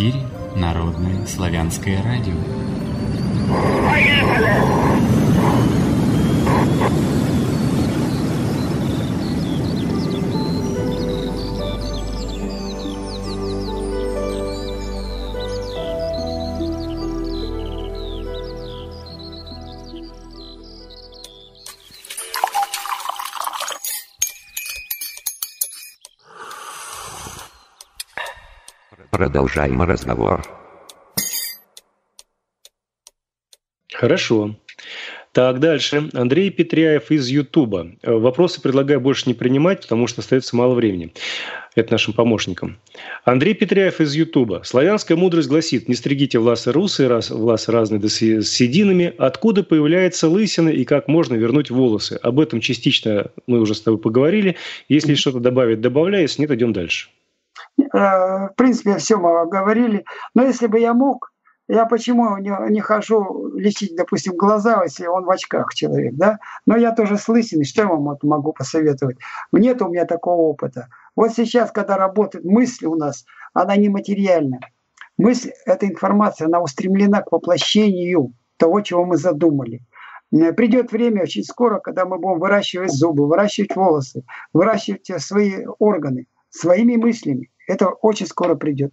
эфире Народное славянское радио. Продолжаем разговор. Хорошо. Так, дальше. Андрей Петряев из Ютуба. Вопросы предлагаю больше не принимать, потому что остается мало времени. Это нашим помощникам. Андрей Петряев из Ютуба. Славянская мудрость гласит: не стригите власы русы, власы разные да с сединами. Откуда появляется лысина и как можно вернуть волосы? Об этом частично мы уже с тобой поговорили. Если что-то добавить, добавляй. Если нет, идем дальше. В принципе, все мы говорили. Но если бы я мог, я почему не хожу лечить, допустим, глаза, если он в очках человек, да? Но я тоже с лысиной, что я вам могу посоветовать? Нет у меня такого опыта. Вот сейчас, когда работает мысль у нас, она нематериальна. Мысль, эта информация, она устремлена к воплощению того, чего мы задумали. Придет время очень скоро, когда мы будем выращивать зубы, выращивать волосы, выращивать свои органы своими мыслями. Это очень скоро придет.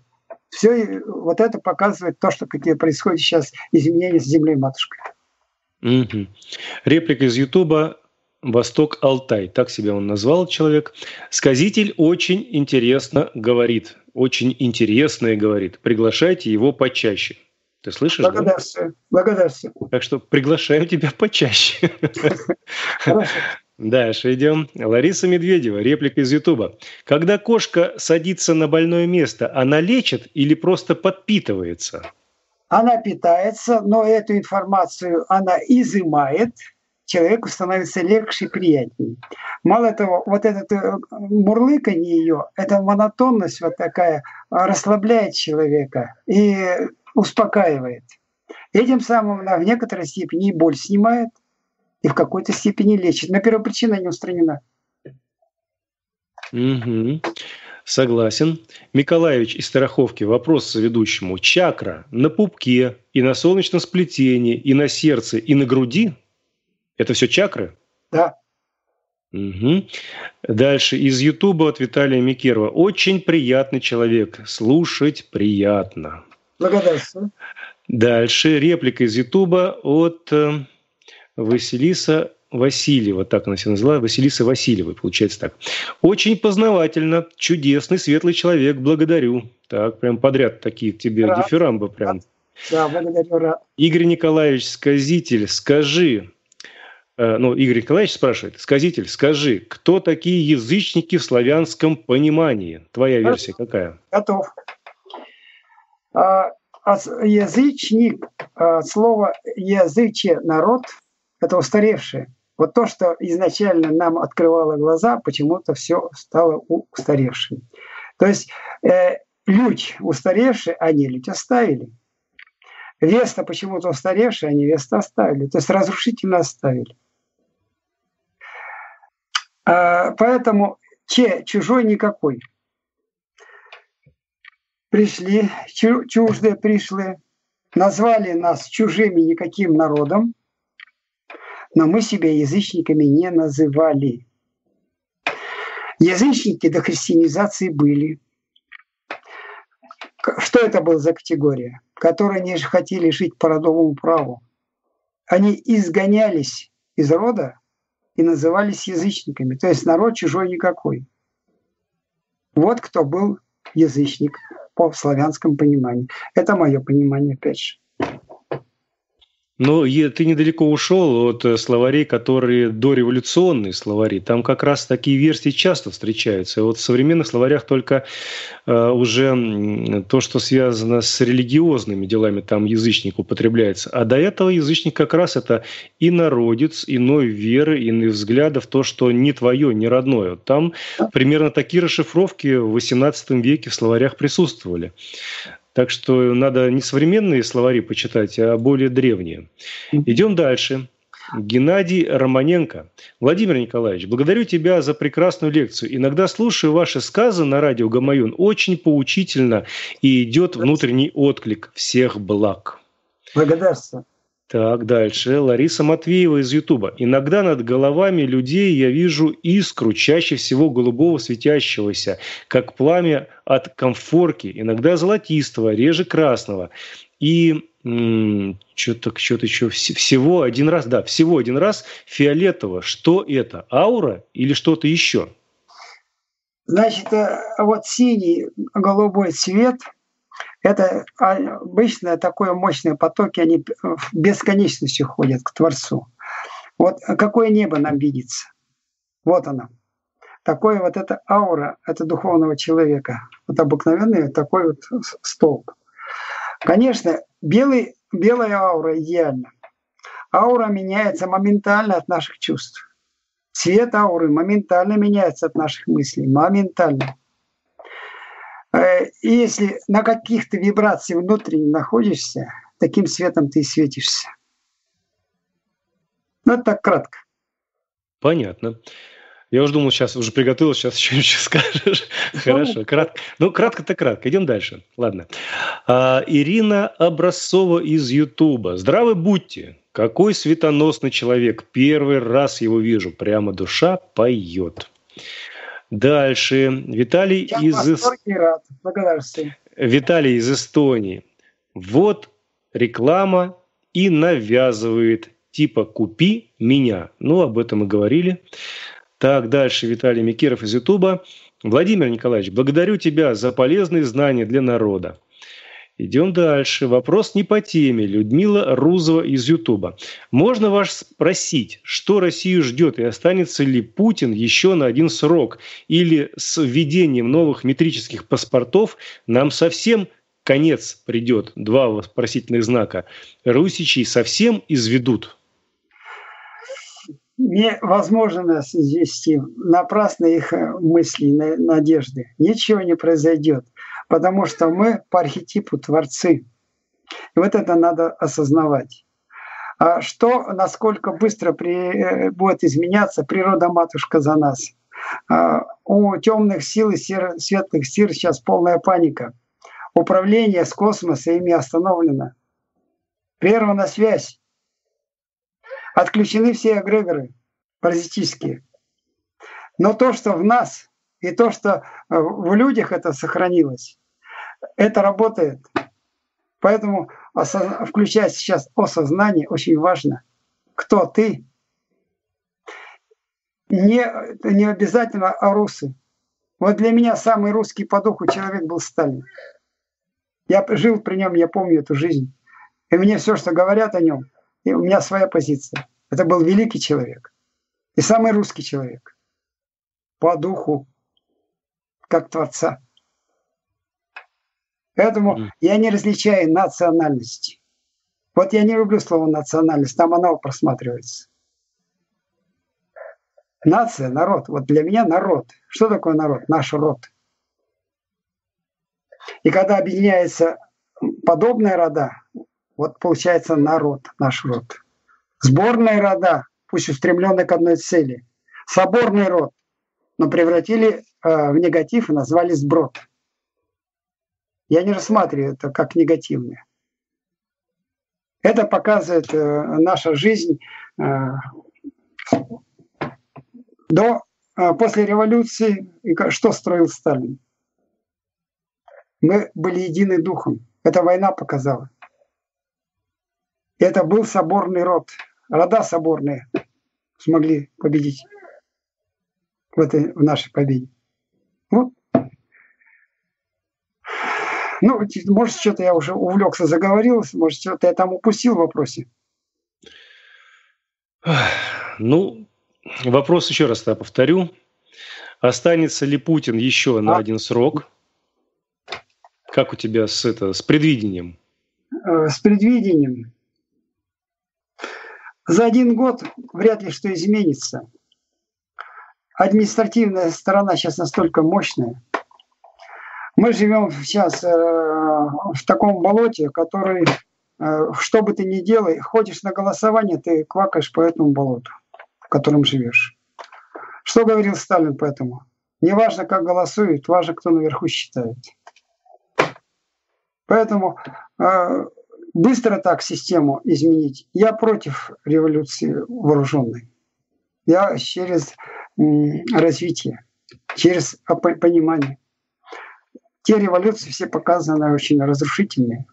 Все вот это показывает то, что какие происходят сейчас изменения с землей матушкой. Угу. Реплика из Ютуба «Восток Алтай». Так себя он назвал, человек. Сказитель очень интересно говорит. Очень интересное говорит. Приглашайте его почаще. Ты слышишь? Благодарствую. Да? Благодарствую. Так что приглашаю тебя почаще. Дальше идем. Лариса Медведева, реплика из Ютуба. Когда кошка садится на больное место, она лечит или просто подпитывается? Она питается, но эту информацию она изымает. Человеку становится легче и приятнее. Мало того, вот это мурлыканье ее, эта монотонность вот такая расслабляет человека и успокаивает. Этим самым она в некоторой степени и боль снимает, и в какой-то степени лечит. Но первопричина не устранена. Угу. Согласен. Миколаевич из Тараховки. Вопрос соведущему. Чакра на пупке, и на солнечном сплетении, и на сердце, и на груди? Это все чакры? Да. Угу. Дальше. Из Ютуба от Виталия Микерова. Очень приятный человек. Слушать приятно. Благодарствую. Дальше. Реплика из Ютуба от... Василиса Васильева, так она себя назвала, Василиса Васильева, получается так. Очень познавательно, чудесный, светлый человек, благодарю. Так, прям подряд такие тебе рад. Дифирамбы прям. Да, благодарю, рад. Игорь Николаевич, сказитель, скажи, Игорь Николаевич спрашивает, сказитель, скажи, кто такие язычники в славянском понимании? Твоя версия какая? Готов. Язычник, слово языче, народ, это устаревшее. Вот то, что изначально нам открывало глаза, почему-то все стало устаревшим. То есть людь устаревший, они людь оставили. Веста почему-то устаревшая, они веста оставили. То есть разрушительно оставили. Поэтому чужой никакой. Пришли, чуждые пришли, назвали нас чужими никаким народом, но мы себя язычниками не называли. Язычники до христианизации были. Что это была за категория? Которые не хотели жить по родовому праву. Они изгонялись из рода и назывались язычниками. То есть народ чужой никакой. Вот кто был язычник по славянскому пониманию. Это мое понимание, опять же. Но ты недалеко ушел от словарей, которые дореволюционные словари. Там как раз такие версии часто встречаются. Вот в современных словарях только уже то, что связано с религиозными делами, там язычник употребляется. А до этого язычник как раз это инородец, иной веры, иных взглядов, то, что не твое, не родное. Там примерно такие расшифровки в XVIII веке в словарях присутствовали. Так что надо не современные словари почитать, а более древние. Идем дальше. Геннадий Романенко. Владимир Николаевич, благодарю тебя за прекрасную лекцию. Иногда слушаю ваши сказы на радио Гамаюн. Очень поучительно и идет внутренний отклик. Всех благ. Благодарствую. Так, дальше. Лариса Матвеева из Ютуба. Иногда над головами людей я вижу искру, чаще всего голубого светящегося, как пламя от комфорки, иногда золотистого, реже красного. И что-то еще всего один раз фиолетового. Что это? Аура или что-то еще? Значит, вот синий, голубой цвет. Это обычно такое мощные потоки, они в бесконечности ходят к Творцу. Вот какое небо нам видится? Вот оно. Такое вот это аура, это духовного человека. Вот обыкновенный такой вот столб. Конечно, белая аура идеальна. Аура меняется моментально от наших чувств. Цвет ауры моментально меняется от наших мыслей. Моментально. И если на каких-то вибрациях внутренне находишься, таким светом ты и светишься. Ну, это так кратко. Понятно. Я уже думал, сейчас приготовил, сейчас что-нибудь скажешь. Хорошо, кратко. Ну, кратко-то кратко. Идем дальше. Ладно. Ирина Образцова из Ютуба. Здравы будьте. Какой светоносный человек. Первый раз его вижу. Прямо душа поет. Дальше. Виталий из Эстонии. Вот реклама и навязывает. Типа «купи меня». Ну, об этом мы говорили. Так, дальше. Виталий Микеров из Ютуба. Владимир Николаевич, благодарю тебя за полезные знания для народа. Идем дальше. Вопрос не по теме. Людмила Рузова из Ютуба. Можно вас спросить, что Россию ждет и останется ли Путин еще на один срок? Или с введением новых метрических паспортов нам совсем конец придет? Два вопросительных знака. Русичей совсем изведут? Невозможно нас извести. Напрасно их мысли, надежды. Ничего не произойдет. Потому что мы по архетипу творцы. И вот это надо осознавать. А что, насколько быстро будет изменяться природа-матушка за нас? У темных сил и светлых сил сейчас полная паника. Управление с космоса ими остановлено. Прервана связь. Отключены все эгрегоры паразитические. Но то, что в нас... И то, что в людях это сохранилось, это работает. Поэтому включать сейчас осознание очень важно. Кто ты? Не обязательно о русы. Вот для меня самый русский по духу человек был Сталин. Я жил при нем, я помню эту жизнь. И мне все, что говорят о нем, и у меня своя позиция. Это был великий человек. И самый русский человек. По духу. Как Творца. Поэтому я не различаю национальности. Вот я не люблю слово национальность, там оно просматривается. Нация, народ. Вот для меня народ. Что такое народ? Наш род. И когда объединяется подобная рода, вот получается народ, наш род. Сборная рода, пусть устремленная к одной цели. Соборный род, но превратили в негатив и назвали сброд. Я не рассматриваю это как негативное. Это показывает наша жизнь после революции, что строил Сталин. Мы были едины духом. Эта война показала. Это был соборный род. Рода соборные смогли победить в нашей победе. Вот. Ну, может, что-то я уже увлекся, заговорился, может, что-то я там упустил в вопросе. Ну, вопрос еще раз я повторю. Останется ли Путин еще на один срок? Как у тебя с предвидением? С предвидением. За один год вряд ли что изменится. Административная сторона сейчас настолько мощная. Мы живем сейчас в таком болоте, который что бы ты ни делай, ходишь на голосование, ты квакаешь по этому болоту, в котором живешь. Что говорил Сталин по этому? Не важно, как голосуют, важно, кто наверху считает. Поэтому быстро так систему изменить. Я против революции вооруженной. Я через развитие, через понимание. Те революции все показаны очень разрушительные.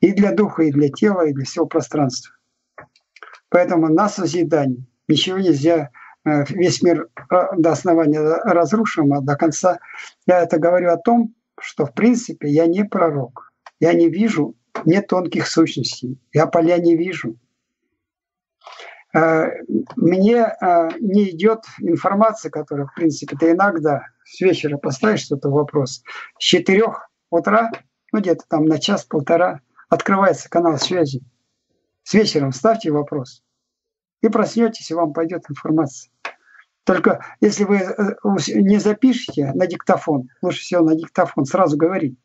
И для духа, и для тела, и для всего пространства. Поэтому на созидание. Ничего нельзя. Весь мир до основания разрушим, а до конца. Я это говорю о том, что в принципе я не пророк. Я не вижу ни тонких сущностей. Я поля не вижу. Мне не идет информация, которая в принципе ты иногда с вечера поставишь что-то в вопрос. С 4 утра, ну где-то там на час-полтора, открывается канал связи. С вечером ставьте вопрос. И проснетесь, и вам пойдет информация. Только если вы не запишете на диктофон, лучше всего на диктофон сразу говорить.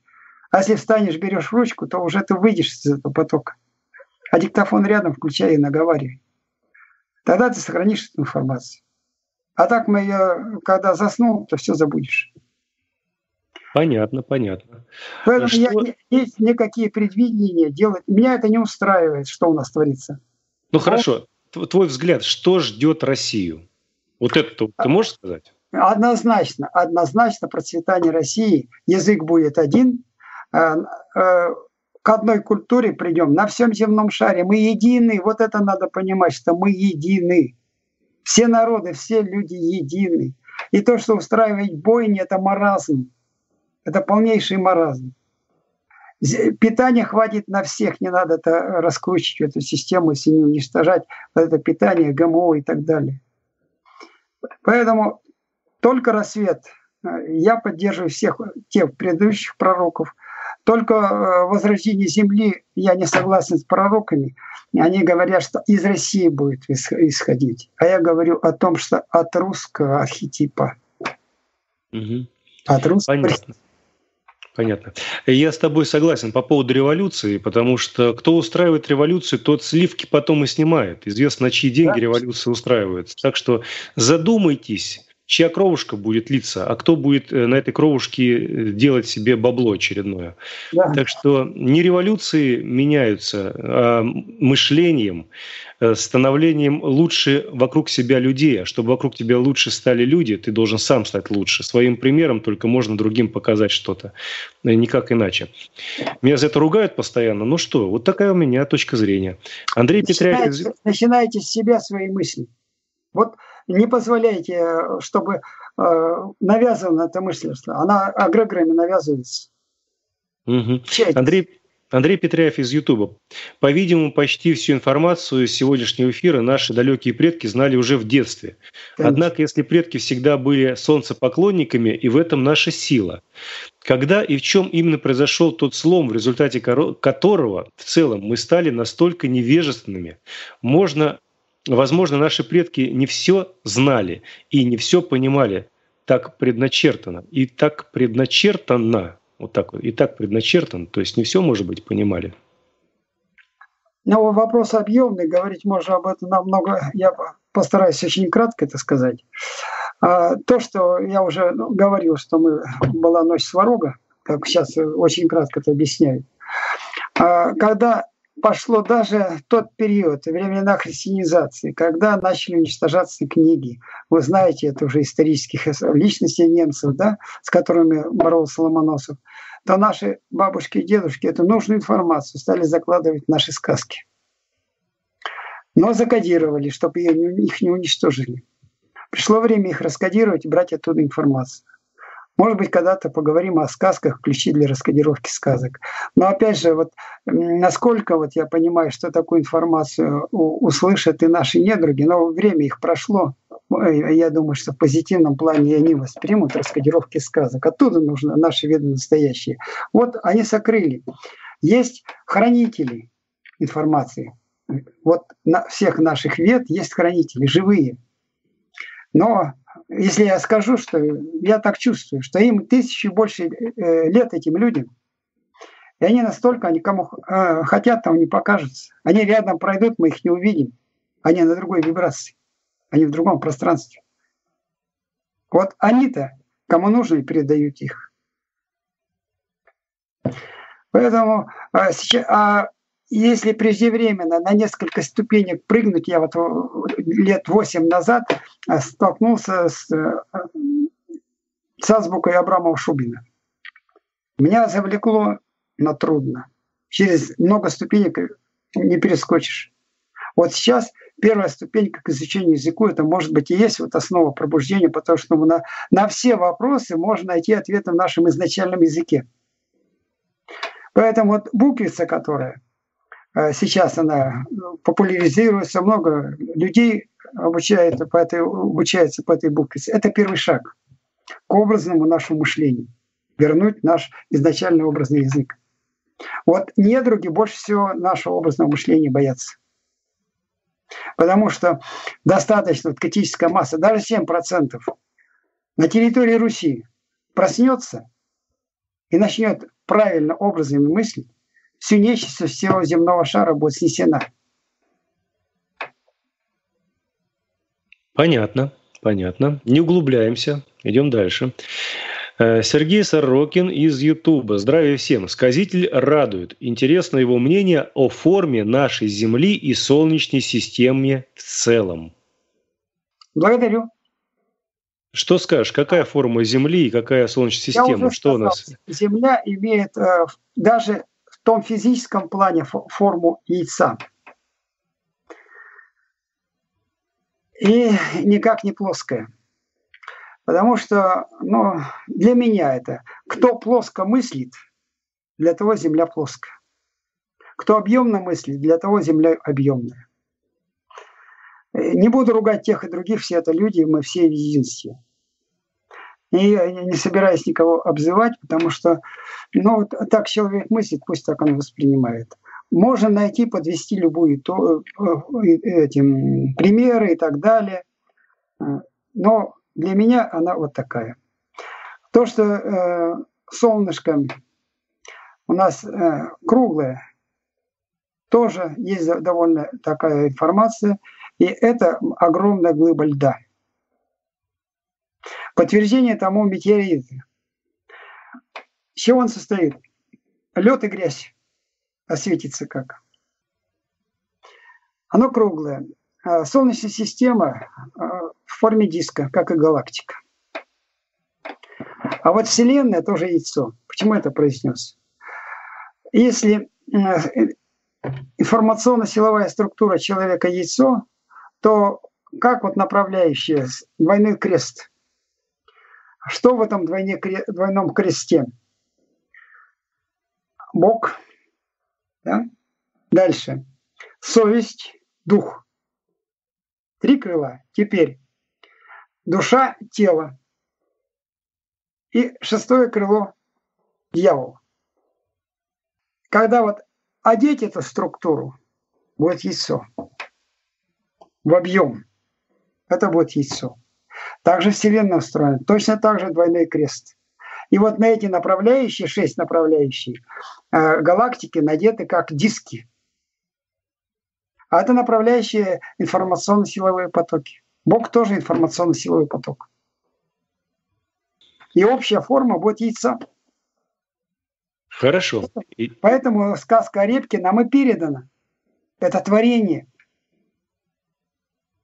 А если встанешь, берешь ручку, то уже ты выйдешь из этого потока. А диктофон рядом включай и наговаривай. Тогда ты сохранишь эту информацию. А так мы ее, когда заснул, то все забудешь. Понятно, понятно. Поэтому есть никакие предвидения делать. Меня это не устраивает, что у нас творится. Ну хорошо, твой взгляд, что ждет Россию? Вот это ты можешь сказать? Однозначно процветание России. Язык будет один. К одной культуре придем на всем земном шаре. Мы едины. Вот это надо понимать, что мы едины. Все народы, все люди едины. И то, что устраивает бойни, это маразм. Это полнейший маразм. Питания хватит на всех, не надо это раскручивать, эту систему, если не уничтожать это питание, ГМО и так далее. Поэтому только рассвет. Я поддерживаю всех тех предыдущих пророков. Только возрождение земли, я не согласен с пророками. Они говорят, что из России будет исходить. А я говорю о том, что от русского архетипа. Угу. Понятно. Понятно. Я с тобой согласен по поводу революции, потому что кто устраивает революцию, тот сливки потом и снимает. Известно, на чьи деньги революция устраивается. Так что задумайтесь, чья кровушка будет литься, а кто будет на этой кровушке делать себе бабло очередное. Да. Так что не революции меняются, а мышлением, становлением лучше вокруг себя людей. А чтобы вокруг тебя лучше стали люди, ты должен сам стать лучше. Своим примером только можно другим показать что-то. Никак иначе. Меня за это ругают постоянно. Ну что, вот такая у меня точка зрения. Андрей Петряев... Начинайте с себя свои мысли. Вот не позволяйте, чтобы навязано это мыслительство. Она агрегорами навязывается. Угу. Андрей Петряев из Ютуба. По-видимому, почти всю информацию из сегодняшнего эфира наши далекие предки знали уже в детстве. Конечно. Однако, если предки всегда были солнцепоклонниками, и в этом наша сила. Когда и в чем именно произошел тот слом, в результате которого в целом мы стали настолько невежественными, возможно, наши предки не все знали и не все понимали так предначертано. И так предначертано. Вот так вот. И так предначертано. То есть не все, может быть, понимали. Ну, вопрос объемный. Говорить можно об этом намного. Я постараюсь очень кратко это сказать. То, что я уже говорил, что была ночь сварога, как сейчас очень кратко это объясняют. Когда пошло даже тот период, времена христианизации, когда начали уничтожаться книги. Вы знаете, это уже исторических личностей немцев, да, с которыми боролся Ломоносов. То наши бабушки и дедушки эту нужную информацию стали закладывать в наши сказки. Но закодировали, чтобы их не уничтожили. Пришло время их раскодировать и брать оттуда информацию. Может быть, когда-то поговорим о сказках, ключи для раскодировки сказок. Но опять же, вот насколько вот я понимаю, что такую информацию услышат и наши недруги, но время их прошло. Я думаю, что в позитивном плане они воспримут раскодировки сказок. Оттуда нужно наши виды настоящие. Вот они сокрыли. Есть хранители информации. Вот на всех наших вед есть хранители, живые. Но если я скажу, что я так чувствую, что им 1000 больше лет этим людям, И они настолько, они кому хотят, там не покажутся. Они рядом пройдут, мы их не увидим. Они на другой вибрации, они в другом пространстве. Вот они-то, кому нужно, и передают их. Поэтому если преждевременно на несколько ступенек прыгнуть, я вот лет 8 назад столкнулся с азбукой Абрама Шубина. Меня завлекло, но трудно. Через много ступенек не перескочишь. Вот сейчас первая ступенька к изучению языку, это может быть и есть вот основа пробуждения, потому что на все вопросы можно найти ответы в нашем изначальном языке. Поэтому вот буквица, которая сейчас она популяризируется, много людей обучается по этой буквице. Это первый шаг к образному нашему мышлению, вернуть наш изначальный образный язык. Вот недруги больше всего нашего образного мышления боятся. Потому что достаточно вот, критическая масса, даже 7% на территории Руси проснется и начнет правильно образными мыслить, всю нечисть со всего земного шара будет снесена. Понятно, понятно. Не углубляемся, идем дальше. Сергей Сорокин из Ютуба. Здравия всем. Сказитель радует. Интересно его мнение о форме нашей Земли и Солнечной системе в целом. Благодарю. Что скажешь? Какая форма Земли и какая Солнечная система? Что у нас? Земля имеет даже в том физическом плане форму яйца. И никак не плоская. Потому что, для меня это, кто плоско мыслит, для того Земля плоская. Кто объемно мыслит, для того Земля объемная. Не буду ругать тех и других, все это люди, мы все в единстве. И я не собираюсь никого обзывать, потому что, вот так человек мыслит, пусть так он воспринимает. Можно найти, подвести любые примеры и так далее, но для меня она вот такая. То, что солнышко у нас круглое, тоже есть довольно такая информация. И это огромная глыба льда. Подтверждение тому метеориты. С чего он состоит? Лед и грязь. Осветится как. Оно круглое. Солнечная система в форме диска, как и галактика. А вот Вселенная тоже яйцо. Почему это произнес? Если информационно-силовая структура человека яйцо, то как вот направляющая двойной крест? Что в этом двойном кресте? Бог. Да? Дальше. Совесть, дух. Три крыла. Теперь душа, тело. И шестое крыло – дьявол. Когда вот одеть эту структуру, будет яйцо. В объем. Это будет яйцо. Также Вселенная устроена. Точно так же двойной крест. И вот на эти направляющие, 6 направляющих, галактики надеты как диски. А это направляющие информационно-силовые потоки. Бог тоже информационно-силовой поток. И общая форма будет яйца. Хорошо. Поэтому сказка о репке нам и передана. Это творение.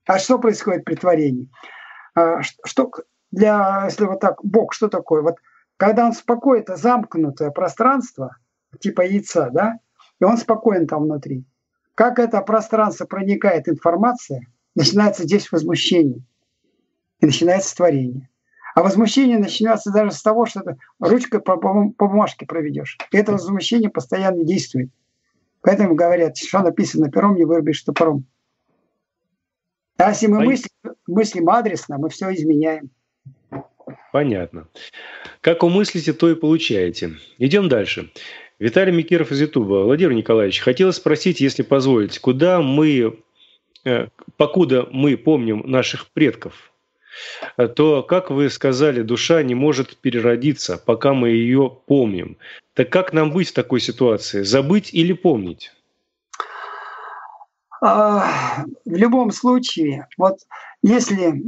А что происходит при творении? Если вот так, Бог, что такое? Вот когда он спокоен, это замкнутое пространство, типа яйца, да? И он спокоен там внутри. Как это пространство проникает информация, начинается здесь возмущение. И начинается творение. А возмущение начинается даже с того, что ты ручкой по бумажке проведешь. И это возмущение постоянно действует. Поэтому говорят, что написано пером, не вырубишь топором. А если мы мыслим адресно, мы все изменяем. Понятно. Как умыслите, то и получаете. Идем дальше. Виталий Микеров из Ютуба. Владимир Николаевич, хотел спросить, если позволите, покуда мы помним наших предков, то, как вы сказали, душа не может переродиться, пока мы ее помним. Так как нам быть в такой ситуации? Забыть или помнить? В любом случае, вот если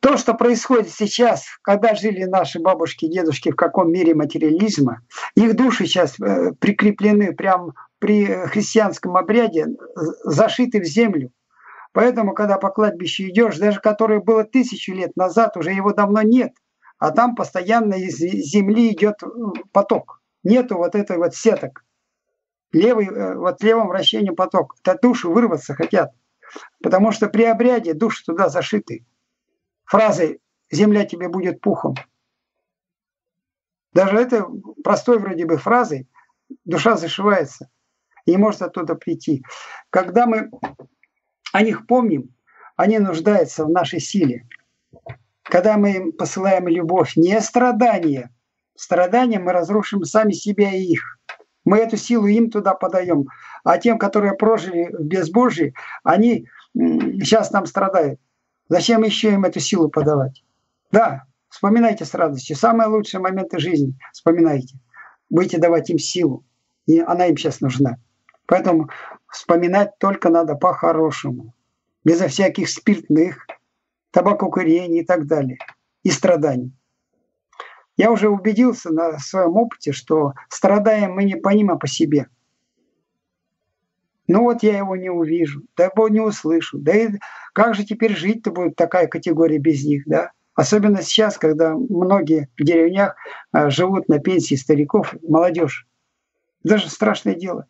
то, что происходит сейчас, когда жили наши бабушки, дедушки, в каком мире материализма, их души сейчас прикреплены прямо при христианском обряде, зашиты в землю. Поэтому, когда по кладбищу идешь, даже которое было 1000 лет назад, уже его давно нет, а там постоянно из земли идет поток. Нету вот этой вот сеток. Левым вращением поток. Это души вырваться хотят. Потому что при обряде души туда зашиты. Фразой «Земля тебе будет пухом». Даже этой простой вроде бы фразой душа зашивается и не может оттуда прийти. Когда мы о них помним, они нуждаются в нашей силе. Когда мы им посылаем любовь, не страдания. Страдания мы разрушим сами себя и их. Мы эту силу им туда подаем. А тем, которые прожили в безбожии, они сейчас там страдают. Зачем еще им эту силу подавать? Да, вспоминайте с радостью. Самые лучшие моменты жизни вспоминайте. Будете давать им силу. И она им сейчас нужна. Поэтому вспоминать только надо по-хорошему. Безо всяких спиртных, табакокурения и так далее. И страданий. Я уже убедился на своем опыте, что страдаем мы не помимо по себе. Ну вот я его не увижу, да его не услышу. Да и как же теперь жить-то будет такая категория без них, да? Особенно сейчас, когда многие в деревнях живут на пенсии стариков, молодежь. Это же страшное дело.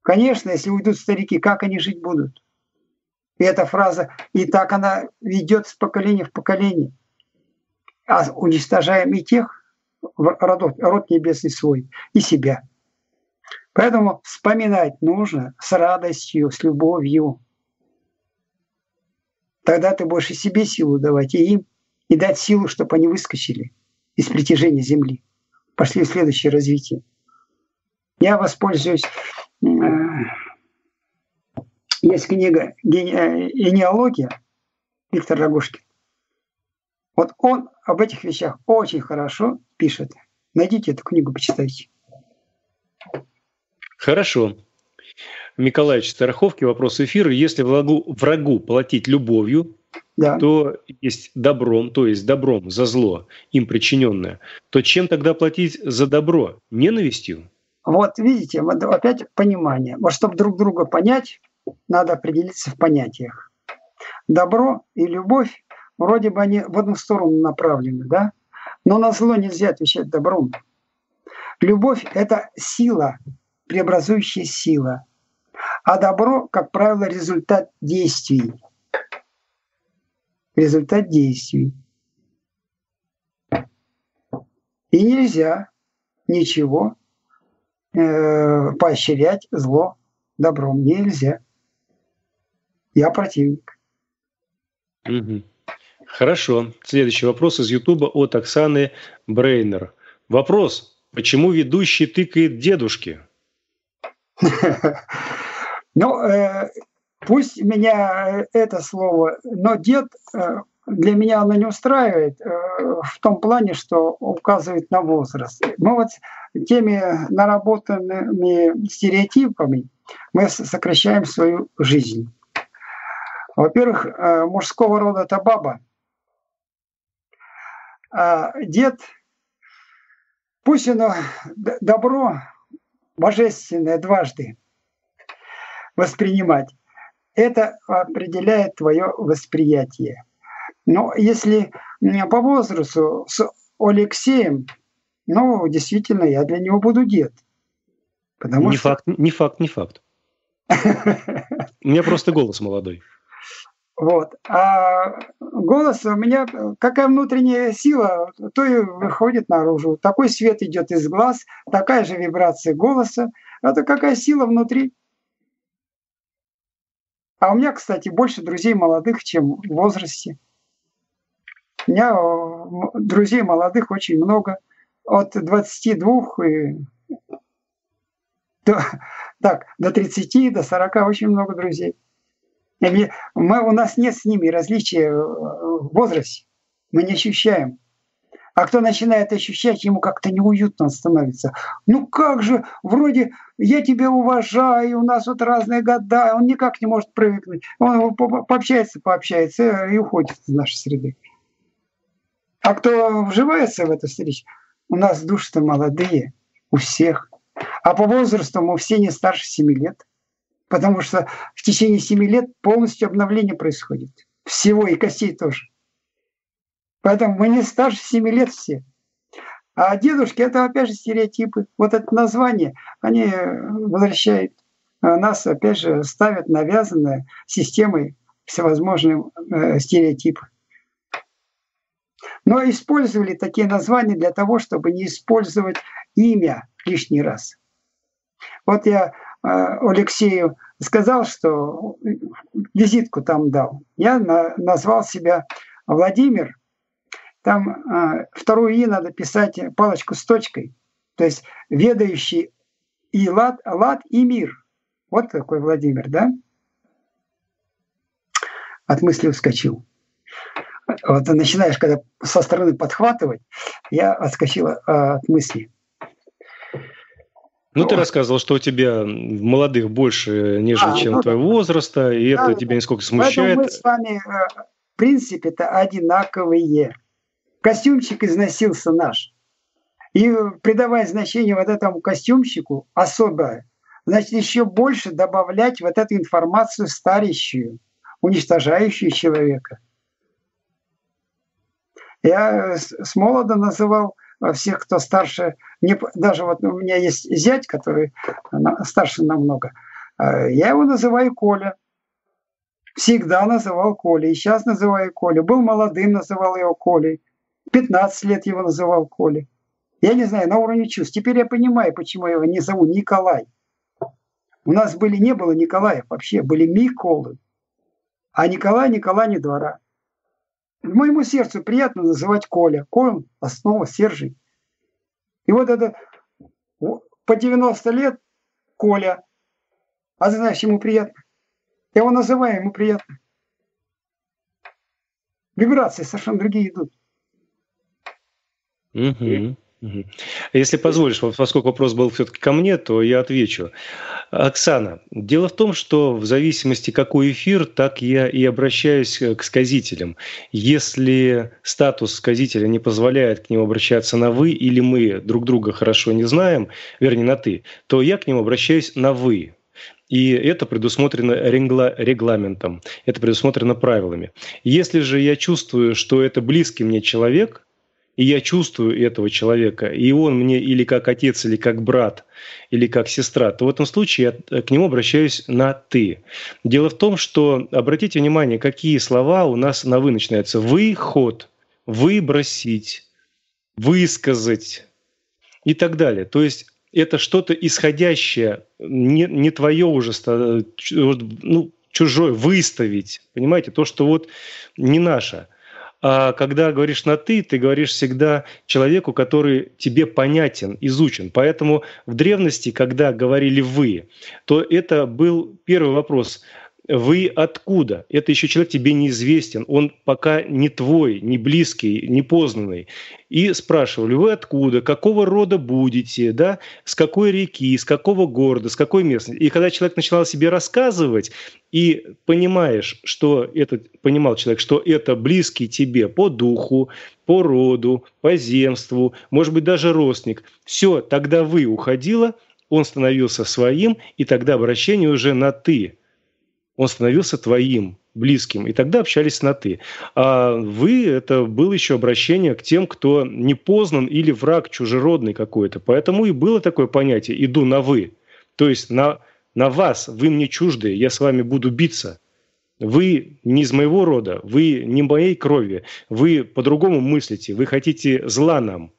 Конечно, если уйдут старики, как они жить будут? И эта фраза, и так она ведет с поколения в поколение. А уничтожаем и тех родов, род небесный свой, и себя. Поэтому вспоминать нужно с радостью, с любовью. Тогда ты будешь и себе силу давать, и им, и дать силу, чтобы они выскочили из притяжения Земли, пошли в следующее развитие. Я воспользуюсь. Есть книга «Генеалогия» Виктора Рогожкина. Вот он об этих вещах очень хорошо пишет. Найдите эту книгу, почитайте. Хорошо. Николаевич Староховки, вопрос эфира. Если врагу платить любовью, да, то есть добром за зло, им причиненное, то чем тогда платить за добро? Ненавистью? Вот видите, вот опять понимание. Вот чтобы друг друга понять, надо определиться в понятиях. Добро и любовь, вроде бы они в одну сторону направлены, да? Но на зло нельзя отвечать добром. Любовь — это сила, преобразующая сила. А добро, как правило, результат действий. Результат действий. И нельзя ничего поощрять зло добром. Нельзя. Я противник. Угу. Хорошо. Следующий вопрос из Ютуба от Оксаны Брейнер. Вопрос. Почему ведущий тыкает дедушке? Ну, пусть меня это слово, но дед для меня оно не устраивает в том плане, что указывает на возраст. Мы вот теми наработанными стереотипами мы сокращаем свою жизнь. Во-первых, мужского рода это баба, а дед, пусть оно добро божественное дважды воспринимать. Это определяет твое восприятие. Но если по возрасту с Алексеем, ну, действительно, я для него буду дед. Потому что... Не факт. У меня просто голос молодой. Вот. А голос у меня, какая внутренняя сила, то и выходит наружу. Такой свет идет из глаз, такая же вибрация голоса. Это какая сила внутри. А у меня, кстати, больше друзей молодых, чем в возрасте. У меня друзей молодых очень много. От 22 до 30, до 40 очень много друзей. У нас нет с ними различия в возрасте. Мы не ощущаем. А кто начинает ощущать, ему как-то неуютно становится. Ну как же, вроде я тебя уважаю, у нас вот разные года, он никак не может привыкнуть. Он пообщается и уходит из нашей среды. А кто вживается в эту встречу, у нас души-то молодые, у всех. А по возрасту мы все не старше 7 лет, потому что в течение 7 лет полностью обновление происходит. Всего, и костей тоже. Поэтому мы не старше 7 лет все. А дедушки — это опять же стереотипы. Вот это название, они возвращают нас, опять же, ставят навязанные системой всевозможные стереотипы. Но использовали такие названия для того, чтобы не использовать имя лишний раз. Вот я Алексею сказал, что визитку там дал. Я назвал себя Владимир. Там вторую «и» надо писать палочку с точкой. То есть ведающий и лад и мир. Вот такой Владимир, да? От мысли ускочил. Вот ты начинаешь, когда со стороны подхватывать, я отскочил от мысли. Ну, вот. Ты рассказывал, что у тебя молодых больше, нежели чем твоего возраста, и это тебя нисколько смущает. Поэтому мы с вами, в принципе-то, одинаковые. Костюмчик износился наш. И придавая значение вот этому костюмчику особое, значит, еще больше добавлять вот эту информацию старящую, уничтожающую человека. Я с молода называл всех, кто старше. Даже вот у меня есть зять, который старше намного. Я его называю Коля. Всегда называл Коля. И сейчас называю Коля. Был молодым, называл его Колей. 15 лет его называл Коля. Я не знаю, на уровне чувств. Теперь я понимаю, почему я его не зову Николай. У нас не было Николаев вообще. Были Миколы. А Николай не двора. Моему сердцу приятно называть Коля. Коля – основа, стержень. И вот это по 90 лет Коля. А знаешь, ему приятно. Я его называю, ему приятно. Вибрации совершенно другие идут. Угу, угу. Если позволишь, поскольку вопрос был все-таки ко мне, то я отвечу. Оксана, дело в том, что в зависимости, какой эфир, так я и обращаюсь к сказителям. Если статус сказителя не позволяет к ним обращаться на «вы» или «мы» друг друга хорошо не знаем, вернее, на «ты», то я к ним обращаюсь на «вы». И это предусмотрено регламентом, это предусмотрено правилами. Если же я чувствую, что это близкий мне человек, и я чувствую этого человека, и он мне или как отец, или как брат, или как сестра, то в этом случае я к нему обращаюсь на «ты». Дело в том, что обратите внимание, какие слова у нас на «вы» начинаются. «Выход», «выбросить», «высказать» и так далее. То есть это что-то исходящее, не твое уже, ну, чужое, выставить, понимаете, то, что вот не наше. А когда говоришь на «ты», ты говоришь всегда человеку, который тебе понятен, изучен. Поэтому в древности, когда говорили «вы», то это был первый вопрос. «Вы откуда?» Это еще человек тебе неизвестен, он пока не твой, не близкий, не познанный. И спрашивали: «Вы откуда? Какого рода будете? Да? С какой реки? С какого города? С какой местности?» И когда человек начинал себе рассказывать, и понимаешь, что понимал человек, что это близкий тебе по духу, по роду, по земству, может быть, даже родственник, все, тогда «вы» уходило, он становился своим, и тогда обращение уже на «ты». Он становился твоим, близким, и тогда общались на «ты». А «вы» — это было еще обращение к тем, кто не познан или враг чужеродный какой-то. Поэтому и было такое понятие «иду на «вы». То есть на вас, вы мне чужды, я с вами буду биться. Вы не из моего рода, вы не моей крови, вы по-другому мыслите, вы хотите зла нам.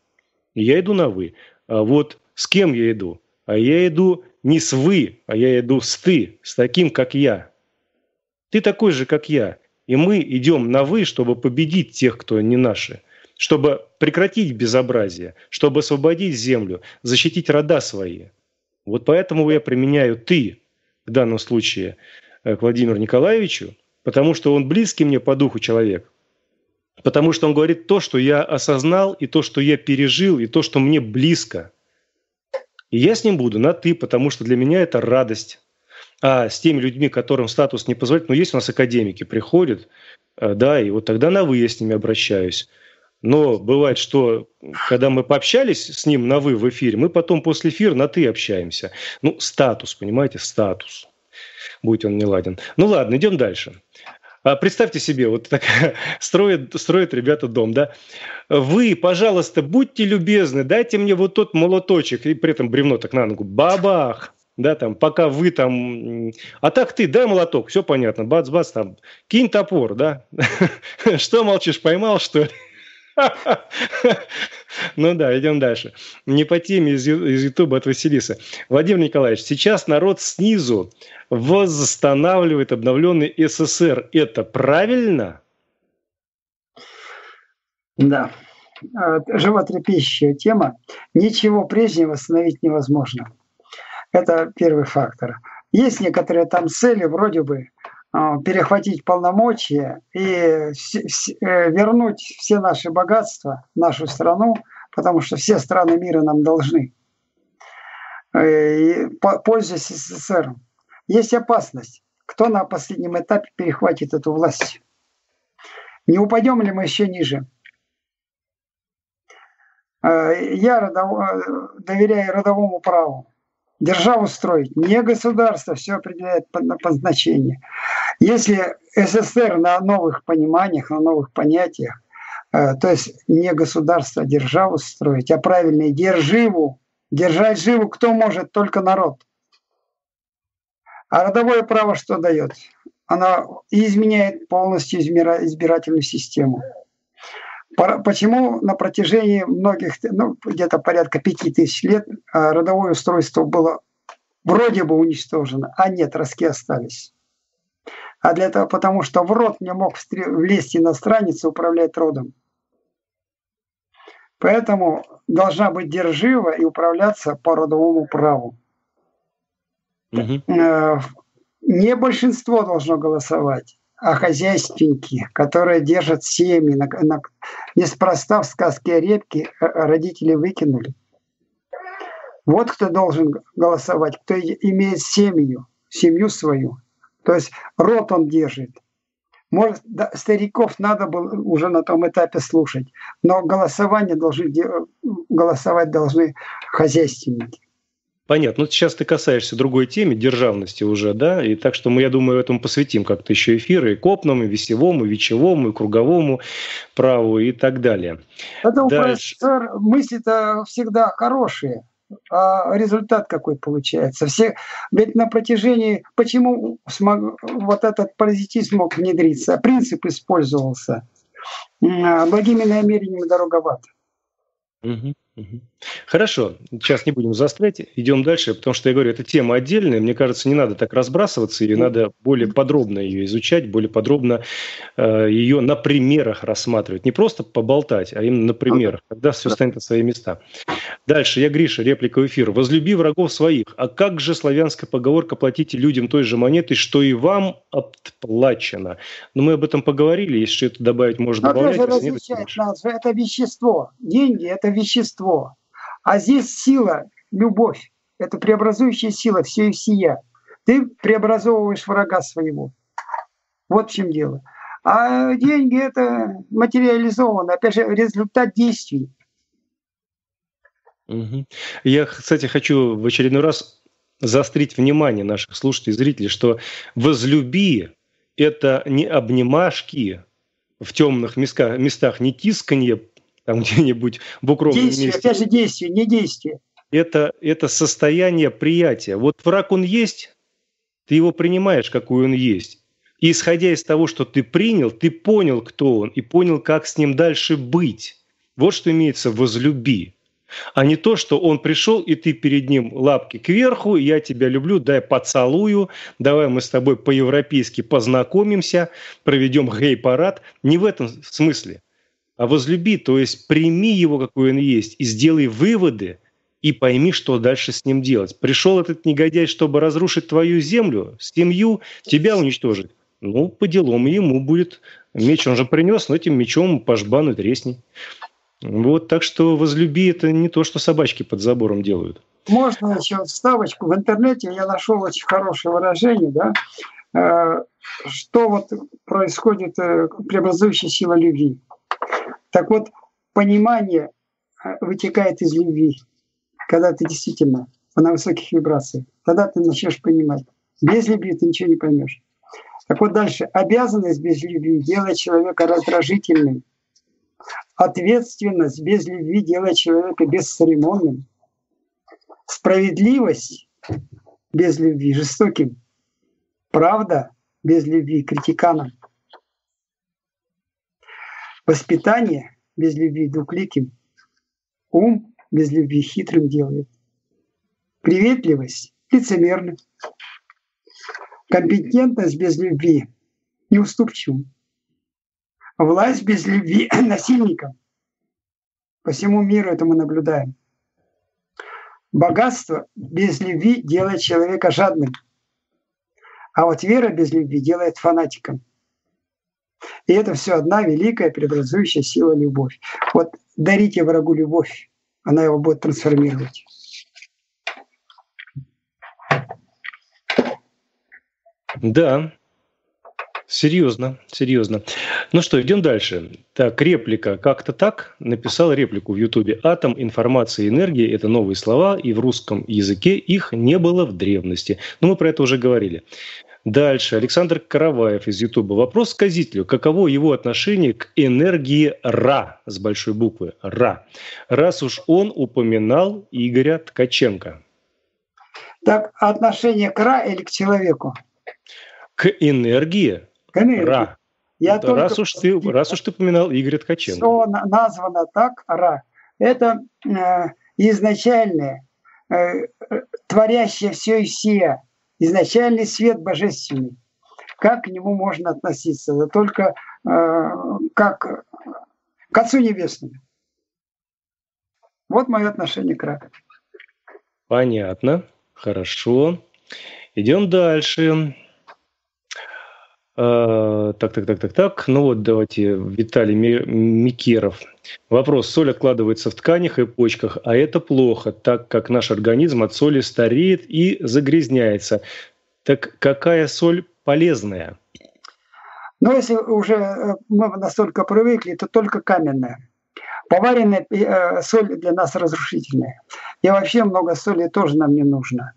Я иду на «вы». А вот с кем я иду? А я иду не с «вы», а я иду с «ты», с таким, как я. Ты такой же, как я. И мы идем на «вы», чтобы победить тех, кто не наши, чтобы прекратить безобразие, чтобы освободить землю, защитить рода свои. Вот поэтому я применяю «ты» в данном случае к Владимиру Николаевичу, потому что он близкий мне по духу человек, потому что он говорит то, что я осознал, и то, что я пережил, и то, что мне близко. И я с ним буду на «ты», потому что для меня это радость. А с теми людьми, которым статус не позволяет, ну, есть у нас академики, приходят, да, и вот тогда на «вы» я с ними обращаюсь. Но бывает, что когда мы пообщались с ним на «вы» в эфире, мы потом после эфира на «ты» общаемся. Ну, статус, понимаете, статус. Будь он неладен. Ну ладно, идем дальше. Представьте себе, вот так строят ребята дом, да? Вы, пожалуйста, будьте любезны, дайте мне вот тот молоточек, и при этом бревно так на ногу, бабах, да, там, пока вы там... А так ты, дай молоток, все понятно, бац-бац, там, кинь топор, да? Что молчишь, поймал, что ли? Ну да, идем дальше. Не по теме из Ютуба от Василисы. Владимир Николаевич, сейчас народ снизу восстанавливает обновленный СССР. Это правильно? Да. Животрепещущая тема. Ничего прежнего восстановить невозможно. Это первый фактор. Есть некоторые там цели, вроде бы, перехватить полномочия и вернуть все наши богатства, нашу страну, потому что все страны мира нам должны. Пользуясь СССР. Есть опасность, кто на последнем этапе перехватит эту власть. Не упадем ли мы еще ниже? Я доверяю родовому праву. Державу строить не государство, все определяет по значению. Если СССР на новых пониманиях, на новых понятиях, то есть не государство, а державу строить, а правильно держиву, держать живу, кто может, только народ. А родовое право что дает? Она изменяет полностью избирательную систему. Почему на протяжении многих, ну, где-то порядка 5000 лет родовое устройство было вроде бы уничтожено, а нет, ростки остались. А для этого потому, что в род не мог влезть иностранец и управлять родом. Поэтому должна быть держива и управляться по родовому праву. Угу. Не большинство должно голосовать, а хозяйственники, которые держат семьи. Неспроста в сказке «Репки» родители выкинули. Вот кто должен голосовать, кто имеет семью, семью свою. То есть род он держит. Может, да, стариков надо было уже на том этапе слушать, но голосовать должны хозяйственники. Понятно. Ну, сейчас ты касаешься другой темы, державности уже, да? И так что мы, я думаю, этому посвятим как-то еще эфиры и к копному, и весевому, и вечевому, и круговому праву и так далее. Это дальше. У профессора мысли-то всегда хорошие, а результат какой получается? Все, ведь на протяжении... Почему вот этот паразитизм мог внедриться? Принцип использовался. Благими намерениями дорога в ад. Угу. Хорошо, сейчас не будем застрять, идем дальше, потому что я говорю, эта тема отдельная, мне кажется, не надо так разбрасываться, и надо более подробно ее изучать, более подробно ее на примерах рассматривать, не просто поболтать, а именно на примерах, тогда все станет на свои места. Дальше, я Гриша, реплика в эфир. «Возлюби врагов своих, а как же славянская поговорка платите людям той же монеты, что и вам отплачено?» Но мы об этом поговорили, если что-то добавить, можно добавлять. Но даже различать нас, это вещество, деньги – это вещество. А здесь сила, любовь, это преобразующая сила, все и всея. Ты преобразовываешь врага своего. Вот в чем дело. А деньги — это материализованно, опять же, результат действий. Угу. Я, кстати, хочу в очередной раз заострить внимание наших слушателей и зрителей, что «возлюби» — это не обнимашки в темных местах, не тисканье, там где-нибудь в укромном месте. Это же действие, не действие. Это состояние приятия. Вот враг он есть, ты его принимаешь, какой он есть. И исходя из того, что ты принял, ты понял, кто он, и понял, как с ним дальше быть. Вот что имеется «возлюби». А не то, что он пришел, и ты перед ним лапки кверху, я тебя люблю, дай поцелую, давай мы с тобой по-европейски познакомимся, проведем гей-парад. Не в этом смысле. А возлюби, то есть прими его, какой он есть, и сделай выводы и пойми, что дальше с ним делать. Пришел этот негодяй, чтобы разрушить твою землю, семью, тебя уничтожить. Ну, по делам ему будет меч. Он же принес, но этим мечом по жбану тресни. Вот, так что возлюби — это не то, что собачки под забором делают. Можно еще вставочку? В интернете я нашел очень хорошее выражение, да? Что вот происходит, преобразующая сила любви. Так вот, понимание вытекает из любви, когда ты действительно на высоких вибрациях. Тогда ты начнешь понимать. Без любви ты ничего не поймешь. Так вот дальше. Обязанность без любви делает человека раздражительным. Ответственность без любви делает человека бесцеремонным. Справедливость без любви жестоким. Правда без любви критиканом. Воспитание без любви двуликим. Ум без любви хитрым делает. Приветливость лицемерным. Компетентность без любви неуступчивым. Власть без любви насильникам. По всему миру это мы наблюдаем. Богатство без любви делает человека жадным. А вот вера без любви делает фанатиком. И это все одна великая преобразующая сила любовь. Вот дарите врагу любовь, она его будет трансформировать. Да, серьезно. Ну что, идем дальше. Так, реплика. Как-то так написал реплику в Ютубе. Атом, информация, энергия — это новые слова, и в русском языке их не было в древности. Но мы про это уже говорили. Дальше. Александр Караваев из Ютуба. Вопрос к сказителю. Каково его отношение к энергии Ра с большой буквы? Ра. Раз уж он упоминал Игоря Ткаченко. Так, отношение к Ра или к человеку? К энергии, Ра. Раз уж ты упоминал Игоря Ткаченко. Что названо так, Ра, это изначальное, творящее все и все, изначальный свет божественный. Как к нему можно относиться? Да только как к Отцу Небесному. Вот мое отношение к Ра. Понятно, хорошо. Идем дальше. Так. Ну вот, давайте, Виталий Микеров. Вопрос. Соль откладывается в тканях и почках, а это плохо, так как наш организм от соли стареет и загрязняется. Так какая соль полезная? Ну, если уже мы настолько привыкли, то только каменная. Поваренная соль для нас разрушительная. И вообще много соли тоже нам не нужно.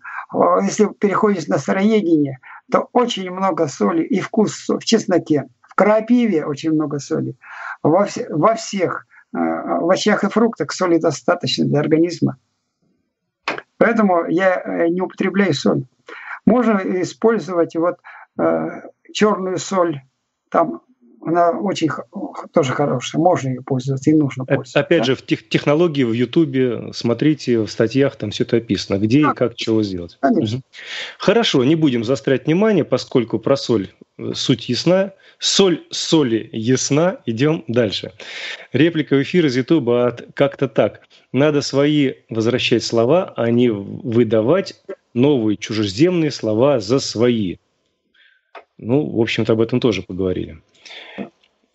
Если переходишь на сыроедение, то очень много соли и вкус в чесноке. В крапиве очень много соли. Во всех овощах и фруктах соли достаточно для организма. Поэтому я не употребляю соль. Можно использовать вот черную соль, там она очень тоже хорошая, можно ее пользоваться и нужно пользоваться. Опять же, в технологии в Ютубе, смотрите, в статьях там все это описано, где и как чего сделать. Конечно. Угу. Хорошо, не будем заострять внимание, поскольку про соль суть ясна. Соль соли ясна, идем дальше. Реплика в эфир из Ютуба от «Как-то так». Надо свои возвращать слова, а не выдавать новые чужеземные слова за свои. Ну, в общем-то, об этом тоже поговорили.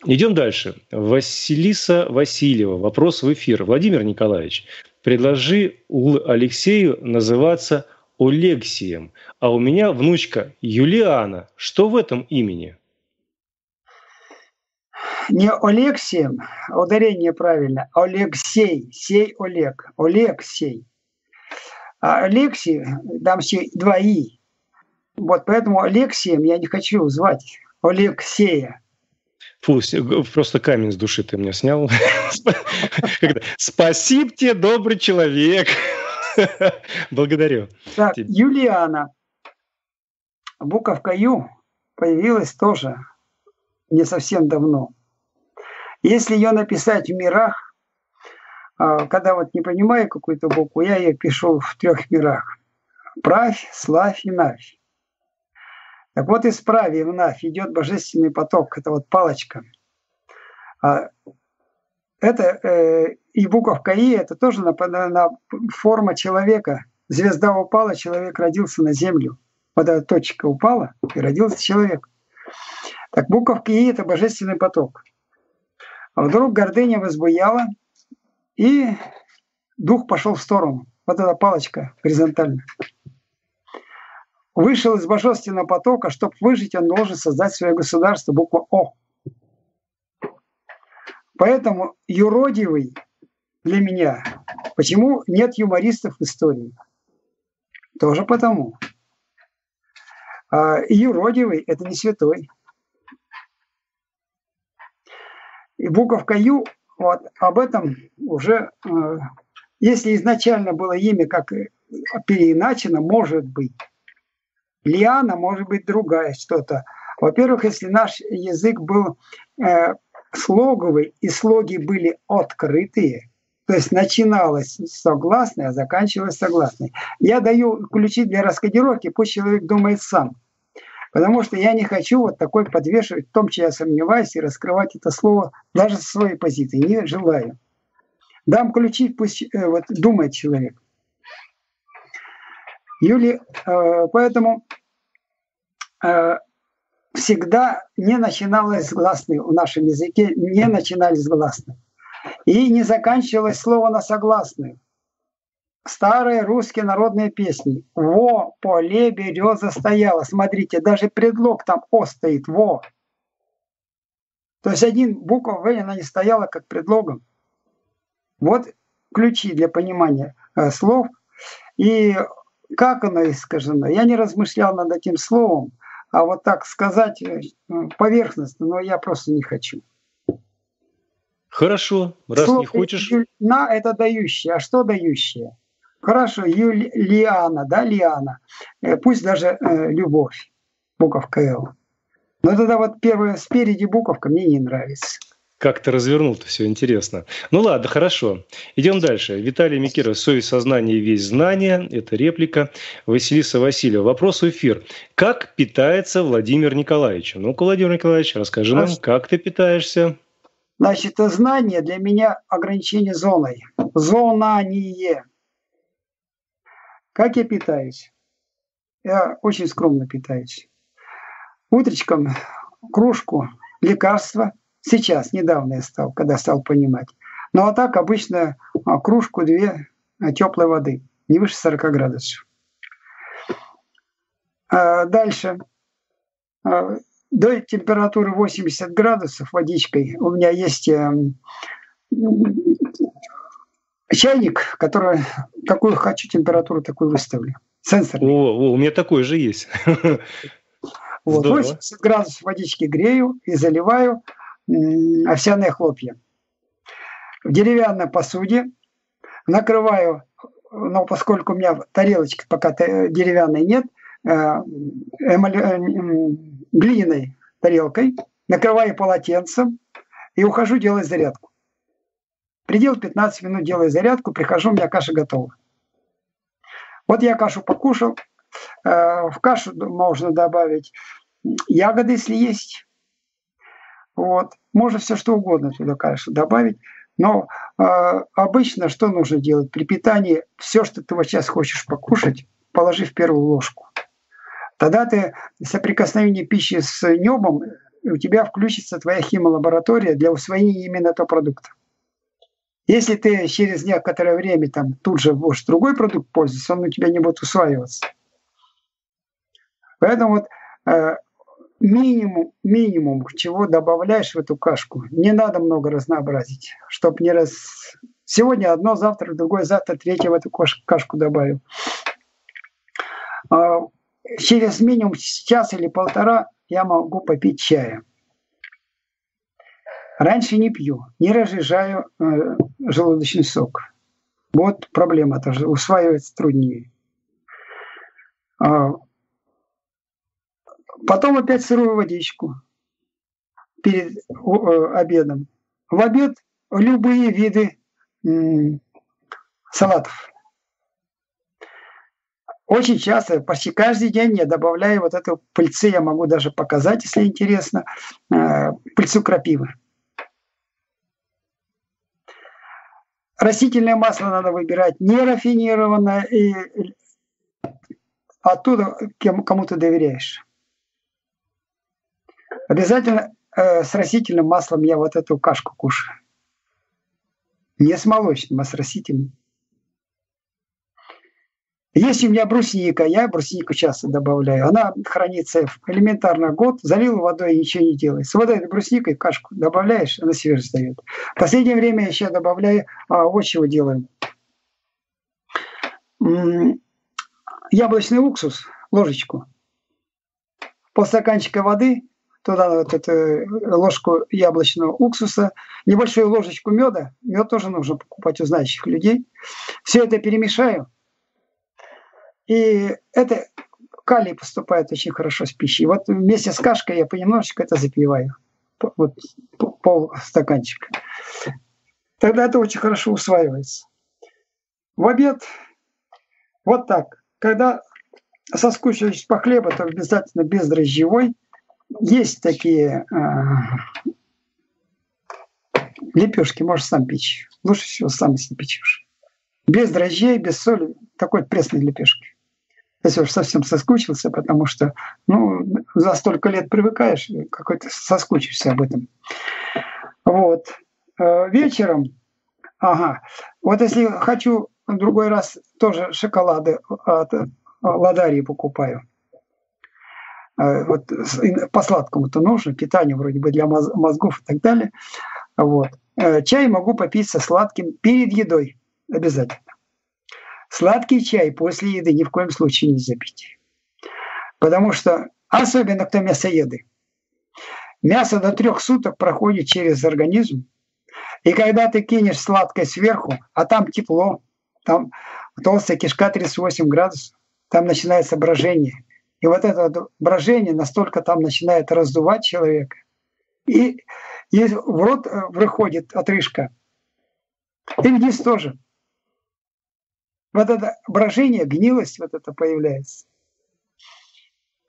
Идем дальше. Василиса Васильева. Вопрос в эфир. Владимир Николаевич, предложи Алексею называться Олексием, а у меня внучка Юлиана. Что в этом имени? Не Олексием, ударение правильно. Олексей, сей Олег. Олексей. А Алексей, там все два «и». Вот поэтому Олексием я не хочу звать Олексея. Фу, просто камень с души ты меня снял. Спасибо тебе, добрый человек. Благодарю. Так, Юлиана. Буковка «Ю» появилась тоже не совсем давно. Если ее написать в мирах, когда вот не понимаю какую-то букву, я ее пишу в 3 мирах. Правь, славь и навь. Так вот, из прави вновь идет божественный поток, это вот палочка. А Это и буковка «И» — это тоже на форма человека. Звезда упала, человек родился на землю. Водоточка упала, и родился человек. Так буковка «И» — это божественный поток. А вдруг гордыня возбуяла, и дух пошел в сторону. Вот эта палочка горизонтально. Вышел из божественного потока, чтобы выжить, он должен создать свое государство, буква «О». Поэтому юродивый для меня. Почему нет юмористов в истории? Тоже потому. Юродивый – это не святой. И буковка «Ю», вот об этом уже, если изначально было имя как переиначено, может быть. Лиана может быть другая что-то. Во-первых, если наш язык был слоговый, и слоги были открытые, то есть начиналось согласное, а заканчивалось согласное. Я даю ключи для раскодировки, пусть человек думает сам. Потому что я не хочу вот такой подвешивать, в том, что я сомневаюсь, и раскрывать это слово даже со своей позиции. Не желаю. Дам ключи, пусть вот, думает человек. Юли, поэтому всегда не начиналось с гласной в нашем языке, не начинались с гласной. И не заканчивалось слово на согласную. Старые русские народные песни. «Во поле береза стояла». Смотрите, даже предлог там «о» стоит, «во». То есть один буква «в» она не стояла как предлогом. Вот ключи для понимания слов. И как оно искажено? Я не размышлял над этим словом, а вот так сказать поверхностно, но я просто не хочу. Хорошо, раз слово не хочешь. «На» — это дающее. А что дающее? Хорошо, Юлиана, да, Лиана. Пусть даже любовь, буковка «Л». Но тогда вот первая спереди буковка мне не нравится. Как-то развернул-то все интересно. Ну ладно, хорошо. Идем дальше. Виталий Микеров, «Совесть, сознание и весь знание». Это реплика. Василиса Васильева. Вопрос в эфир. Как питается Владимир Николаевич? Ну-ка, Владимир Николаевич, расскажи нам, как ты питаешься? Значит, знание для меня ограничение зоной. Зонание. Как я питаюсь? Я очень скромно питаюсь. Утречком кружку лекарства. Сейчас, недавно я стал, когда стал понимать. Ну а так обычно кружку, две теплой воды, не выше 40 градусов. Дальше. До температуры 80 градусов водичкой у меня есть чайник, который какую хочу температуру, такую выставлю. Сенсор. О, у меня такой же есть. Вот, 80 градусов водички грею и заливаю овсяные хлопья. В деревянной посуде накрываю, но поскольку у меня тарелочки пока деревянной нет, глиняной тарелкой, накрываю полотенцем и ухожу делать зарядку. Предел 15 минут делаю зарядку, прихожу, у меня каша готова. Вот я кашу покушал. В кашу можно добавить ягоды, если есть. Вот. Можно все что угодно туда, конечно, добавить. Но обычно что нужно делать при питании? Все, что ты вот сейчас хочешь покушать, положи в первую ложку. Тогда ты соприкосновение пищи с небом, у тебя включится твоя химолаборатория для усвоения именно этого продукта. Если ты через некоторое время там, тут же будешь другой продукт пользоваться, он у тебя не будет усваиваться. Поэтому вот минимум, чего добавляешь в эту кашку. Не надо много разнообразить, чтобы не раз... Сегодня одно, завтра другое, завтра третье в эту кашку добавил. Через минимум час или полтора я могу попить чая. Раньше не пью, не разжижаю желудочный сок. Вот проблема тоже, усваивается труднее. Потом опять сырую водичку перед обедом. В обед любые виды салатов. Очень часто, почти каждый день я добавляю вот эту пыльцу, я могу даже показать, если интересно, пыльцу крапивы. Растительное масло надо выбирать нерафинированное, и оттуда кому ты доверяешь. Обязательно с растительным маслом я вот эту кашку кушаю. Не с молочным, а с растительным. Если у меня брусника, я бруснику часто добавляю. Она хранится элементарно год, залил водой и ничего не делает. С водой брусникой кашку добавляешь, она свежесть дает. В последнее время я еще добавляю, вот чего делаем. Яблочный уксус, ложечку. Полстаканчика воды, туда вот эту ложку яблочного уксуса, небольшую ложечку меда. Мед тоже нужно покупать у знающих людей. Все это перемешаю. И это калий поступает очень хорошо с пищей. Вот вместе с кашкой я понемножечко это запиваю. Вот полстаканчика. Тогда это очень хорошо усваивается. В обед вот так. Когда соскучились по хлебу, то обязательно бездрожжевой. Есть такие лепешки, можешь сам печь. Лучше всего сам если печешь. Без дрожжей, без соли. Такой пресной лепешки. Если уж совсем соскучился, потому что за столько лет привыкаешь, какой-то соскучишься об этом. Вот. Вечером, вот если хочу, в другой раз тоже шоколады от Ладарии покупаю. Вот по сладкому-то нужно, питание вроде бы для мозгов и так далее. Вот. Чай могу попить со сладким перед едой обязательно. Сладкий чай после еды ни в коем случае нельзя пить. Потому что, особенно кто мясоеды, мясо до 3 суток проходит через организм. И когда ты кинешь сладкое сверху, а там тепло, там толстая кишка 38 градусов, там начинается брожение. И вот это брожение настолько там начинает раздувать человека. И в рот выходит отрыжка. И вниз тоже. Вот это брожение, гнилость вот это появляется.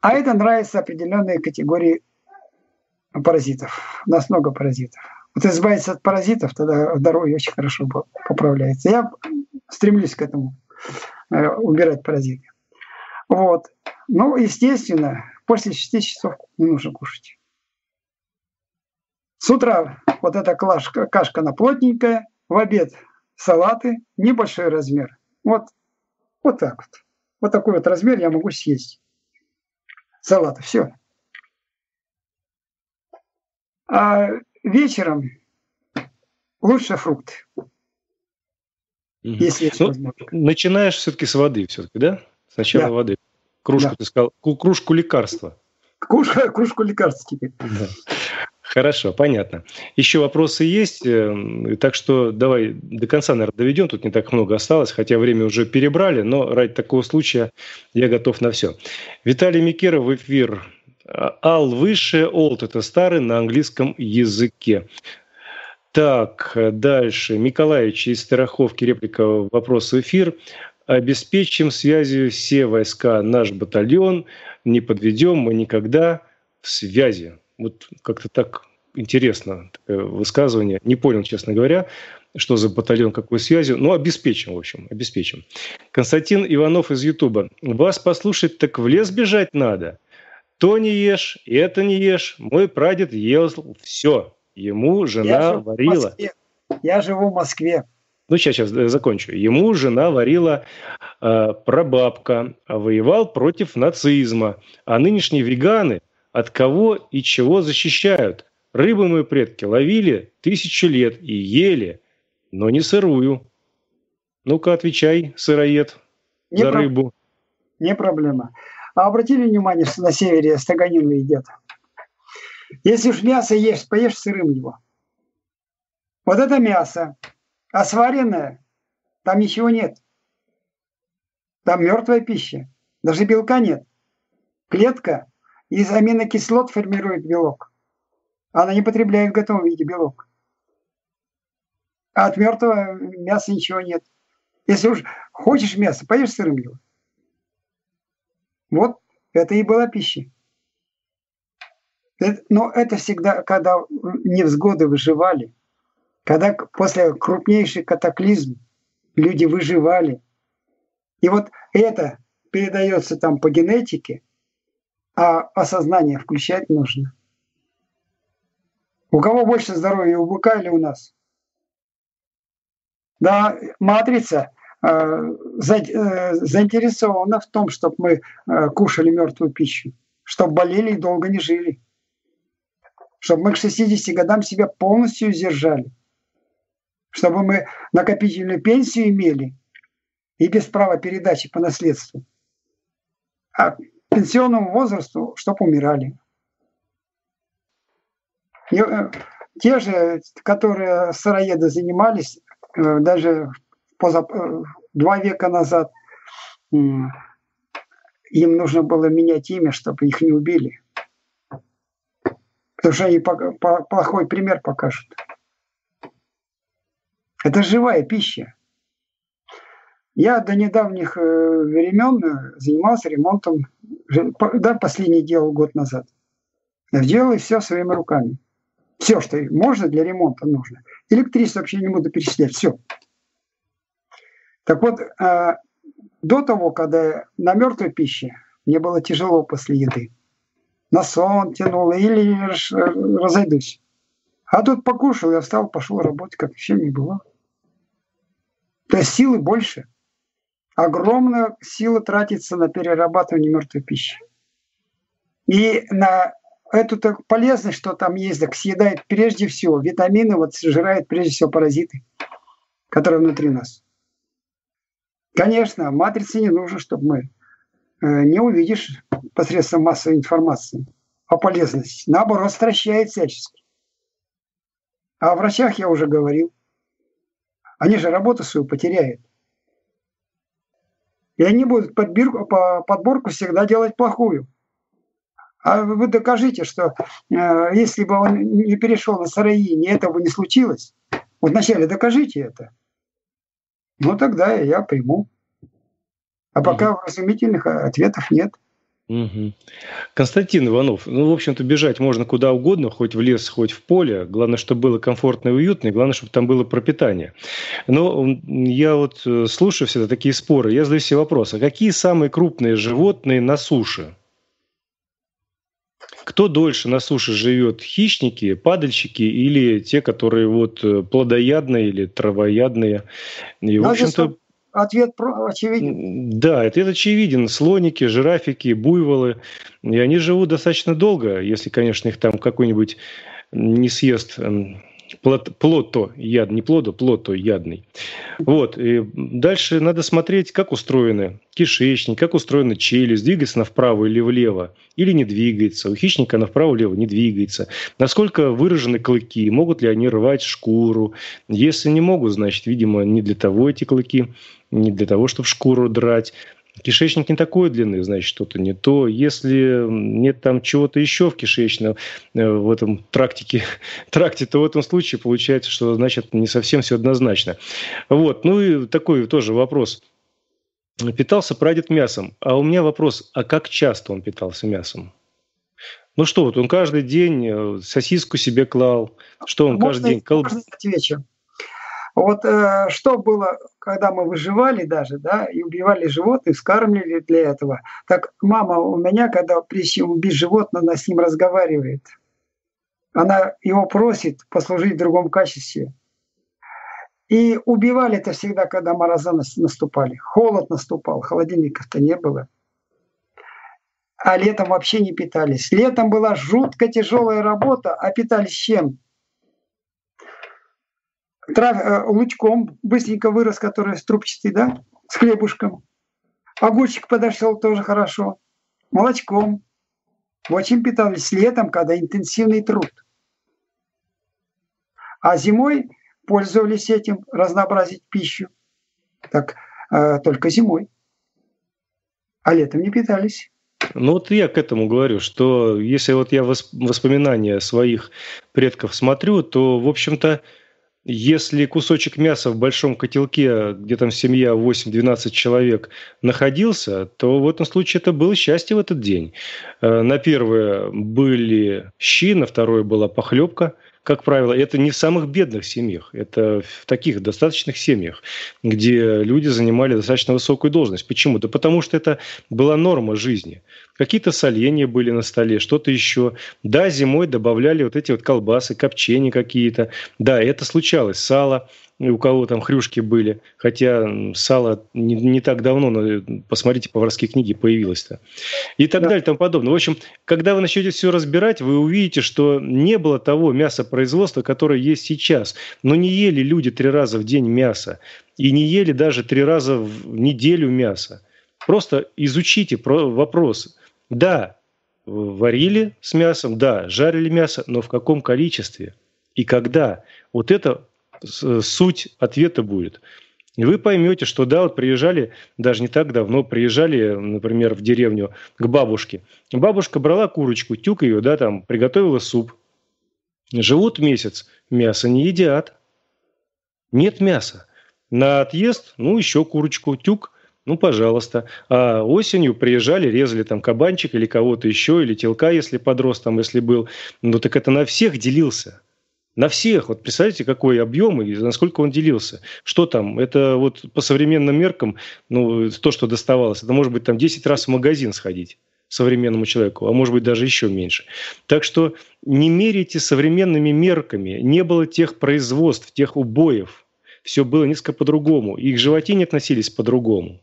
А это нравится определенной категории паразитов. У нас много паразитов. Вот избавиться от паразитов, тогда здоровье очень хорошо поправляется. Я стремлюсь к этому, убирать паразиты. Вот. Естественно, после 6 часов не нужно кушать. С утра вот эта кашка она плотненькая, в обед салаты, небольшой размер. Вот так вот. Вот такой вот размер я могу съесть. Салата, все. А вечером лучше фрукты. Если есть возможность. Начинаешь все-таки с воды, да? Сначала воды. Кружку, ты сказал. Кружку лекарства. Кружку лекарства теперь. Да. Хорошо, понятно. Еще вопросы есть, так что давай до конца, наверное, доведем. Тут не так много осталось, хотя время уже перебрали, но ради такого случая я готов на все. Виталий Микеров в эфир. Ал выше, олд – это старый на английском языке. Так, дальше. Николаевич из Страховки, реплика, вопрос в эфир. Обеспечим связью все войска, наш батальон, не подведем мы никогда в связи. Вот как-то так интересно высказывание. Не понял, честно говоря, что за батальон, какой связью. Но обеспечим, в общем, обеспечим. Константин Иванов из Ютуба. Вас послушать, так в лес бежать надо. То не ешь, это не ешь. Мой прадед ел все. Ему жена варила. Я живу в Москве. Сейчас закончу. Ему жена варила прабабка, воевал против нацизма. А нынешние веганы от кого и чего защищают? Рыбу мои предки ловили 1000 лет и ели, но не сырую. Ну-ка, отвечай, сыроед, за рыбу. Не проблема. А обратили внимание, что на севере строганину едят? Если уж мясо ешь, поешь сырым его. Вот это мясо, а сваренное, там ничего нет. Там мертвая пища, даже белка нет. Клетка из аминокислот формирует белок. Она не потребляет в готовом виде белок. А от мертвого мяса ничего нет. Если уж хочешь мясо, поешь сырым его. Вот это и была пища. Но это всегда, когда невзгоды выживали, когда после крупнейших катаклизм люди выживали. И вот это передается там по генетике, а осознание включать нужно. У кого больше здоровья, у быка или у нас? Да, матрица заинтересована в том, чтобы мы кушали мертвую пищу, чтобы болели и долго не жили, чтобы мы к 60 годам себя полностью сдержали, чтобы мы накопительную пенсию имели и без права передачи по наследству, а к пенсионному возрасту, чтобы умирали. И те же, которые сыроеды занимались, даже два века назад им нужно было менять имя, чтобы их не убили. Потому что они плохой пример покажут. Это живая пища. Я до недавних времен занимался ремонтом, да, последний делал год назад. Делал все своими руками. Все, что можно для ремонта, нужно. Электричество вообще не буду перечислять. Все. Так вот, до того, когда на мертвой пище, мне было тяжело после еды. На сон тянуло или разойдусь. А тут покушал, я встал, пошел работать, как ничего не было. То есть силы больше. Огромная сила тратится на перерабатывание мертвой пищи. И на эту полезность, что там есть, так съедает прежде всего витамины, вот сжирает прежде всего паразиты, которые внутри нас. Конечно, матрице не нужно, чтобы мы не увидишь посредством массовой информации о полезности. Наоборот, стращает всячески. А о врачах я уже говорил. Они же работу свою потеряют. И они будут подборку всегда делать плохую. А вы докажите, что если бы он не перешел на сыроедение, этого не случилось. Вот вначале докажите это. Ну тогда я приму. А пока вразумительных ответов нет. Угу. Константин Иванов, ну, в общем-то, бежать можно куда угодно, хоть в лес, хоть в поле. Главное, чтобы было комфортно и уютно, и главное, чтобы там было пропитание. Но я вот слушаю всегда такие споры, я задаю себе вопрос, а какие самые крупные животные на суше? Кто дольше на суше живет? Хищники, падальщики или те, которые вот плодоядные или травоядные? И, в общем-то, ответ очевиден. Да, ответ очевиден. Слоники, жирафики, буйволы. И они живут достаточно долго, если, конечно, их там какой-нибудь не съест плотоядный. Вот. И дальше надо смотреть, как устроены кишечник, как устроена челюсть, двигается она вправо или влево, или не двигается. У хищника она вправо-влево не двигается. Насколько выражены клыки, могут ли они рвать шкуру. Если не могут, значит, видимо, не для того эти клыки, не для того, чтобы шкуру драть. Кишечник не такой длины, значит, что-то не то. Если нет там чего-то еще в кишечном, в этом тракте, то в этом случае получается, что, значит, не совсем все однозначно. Вот. Ну и такой тоже вопрос. Питался прадед мясом. А у меня вопрос, а как часто он питался мясом? Ну что, вот он каждый день сосиску себе клал. Что он каждый день? Можно отвечу. Вот что было, когда мы выживали даже, да, и убивали животных, скармливали для этого. Так мама у меня, когда прежде чем убить животное, она с ним разговаривает. Она его просит послужить в другом качестве. И убивали это всегда, когда мороза наступали. Холод наступал, холодильников-то не было. А летом вообще не питались. Летом была жутко тяжелая работа, а питались чем? Лучком, быстренько вырос, который струбчатый, да, с хлебушком. Огурчик подошел тоже хорошо. Молочком. Очень питались летом, когда интенсивный труд. А зимой пользовались этим, разнообразить пищу. Так, только зимой. А летом не питались. Ну вот я к этому говорю, что если вот я воспоминания своих предков смотрю, то, в общем-то, если кусочек мяса в большом котелке, где там семья 8-12 человек находился, то в этом случае это было счастье в этот день. На первое были щи, на второе была похлебка, как правило, это не в самых бедных семьях, это в таких достаточных семьях, где люди занимали достаточно высокую должность. Почему? Да потому что это была норма жизни. Какие-то соленья были на столе, что-то еще. Да, зимой добавляли вот эти вот колбасы, копчения какие-то. Да, это случалось. Сало, у кого там хрюшки были. Хотя сало не так давно, но посмотрите, поварские книги появилось-то. И так далее, и тому подобное. В общем, когда вы начнете все разбирать, вы увидите, что не было того мясопроизводства, которое есть сейчас. Но не ели люди 3 раза в день мясо. И не ели даже 3 раза в неделю мясо. Просто изучите вопрос. Да, варили с мясом, да, жарили мясо, но в каком количестве и когда? Вот это суть ответа будет. И вы поймете, что да, вот приезжали, даже не так давно, приезжали, например, в деревню к бабушке. Бабушка брала курочку, тюк ее, да, там, приготовила суп. Живут месяц, мясо не едят. Нет мяса. На отъезд, ну, еще курочку, тюк. Ну, пожалуйста. А осенью приезжали, резали там кабанчик или кого-то еще, или телка, если подрос там, если был. Ну, так это на всех делился. На всех. Вот представляете, какой объем и насколько он делился. Что там? Это вот по современным меркам, ну, то, что доставалось, это может быть там 10 раз в магазин сходить современному человеку, а может быть даже еще меньше. Так что не меряйте современными мерками. Не было тех производств, тех убоев. Все было несколько по-другому. И к животине относились по-другому.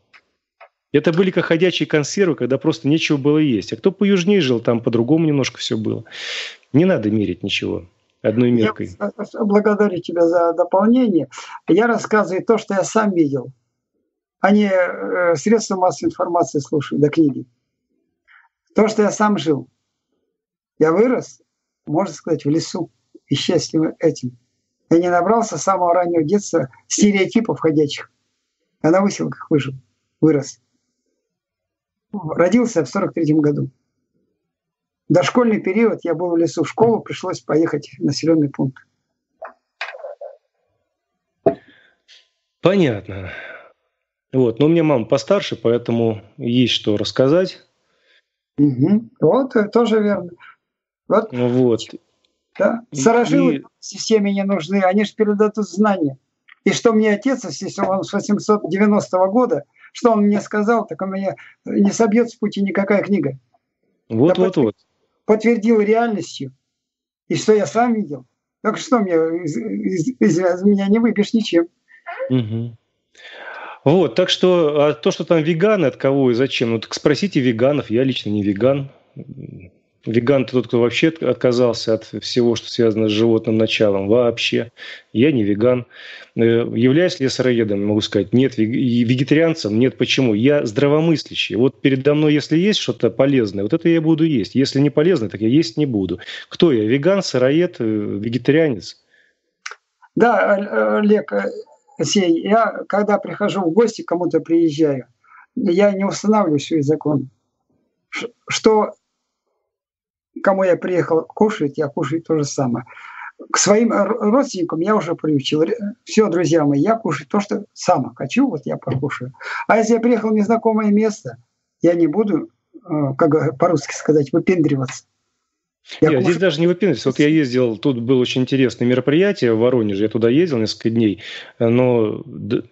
Это были как ходячие консервы, когда просто нечего было есть. А кто поюжнее жил, там по-другому немножко все было. Не надо мерить ничего одной меркой. Я благодарю тебя за дополнение. Я рассказываю то, что я сам видел. Они средства массовой информации слушают, да, книги. То, что я сам жил. Я вырос, можно сказать, в лесу, и счастлив этим. Я не набрался с самого раннего детства стереотипов ходячих. Я на выселках вырос. Родился в 43-м году. Дошкольный период я был в лесу. В школу пришлось поехать в населенный пункт. Понятно. Вот. Но у меня мама постарше, поэтому есть что рассказать. Угу. Вот, тоже верно. Вот. Да? Сорожилы в системе не нужны. Они же передадут знания. И что мне отец, если он с 890 года, что он мне сказал, так у меня не собьет с пути никакая книга. Вот. Подтвердил реальностью. И что я сам видел. Так что мне, из меня не выбьешь ничем. Угу. Вот, так что, а то, что там веганы, от кого и зачем, ну так спросите веганов. Я лично не веган. Веган – это тот, кто вообще отказался от всего, что связано с животным началом. Вообще. Я не веган. Являюсь ли я сыроедом? Могу сказать, нет. Вегетарианцем? Нет. Почему? Я здравомыслящий. Вот передо мной, если есть что-то полезное, вот это я буду есть. Если не полезное, так я есть не буду. Кто я? Веган, сыроед, вегетарианец? Да, Олег, я когда прихожу в гости, кому-то приезжаю, я не устанавливаю свои законы. Что... Кому я приехал кушать, я кушаю то же самое. К своим родственникам я уже приучил. Все, друзья мои, я кушаю то, что сам хочу, вот я покушаю. А если я приехал в незнакомое место, я не буду, как по-русски сказать, выпендриваться. Нет, здесь даже не выпендриваться. Вот я ездил, тут было очень интересное мероприятие в Воронеже, я туда ездил несколько дней, но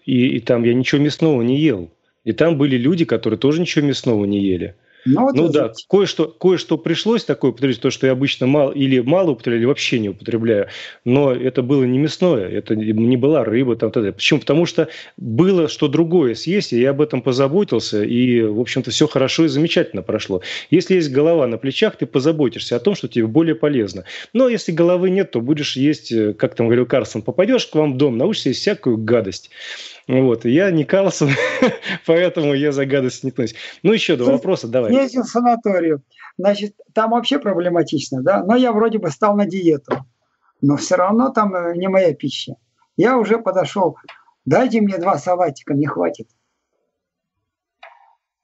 и там я ничего мясного не ел. И там были люди, которые тоже ничего мясного не ели. Ну да, кое-что пришлось такое употреблять, то, что я обычно мало употребляю, или вообще не употребляю. Но это было не мясное, это не была рыба. Почему? Потому что было что другое съесть, и я об этом позаботился, и, в общем-то, все хорошо и замечательно прошло. Если есть голова на плечах, ты позаботишься о том, что тебе более полезно. Но если головы нет, то будешь есть, как там говорил Карлсон, попадешь к вам в дом, научишься есть всякую гадость. Вот, я не Карлсон, поэтому я за гадость не тнусь. Ну, еще два вопроса, давай. Ездил в санаторию. Значит, там вообще проблематично, да? Но я вроде бы стал на диету. Но все равно там не моя пища. Я уже подошел. Дайте мне 2 салатика, не хватит.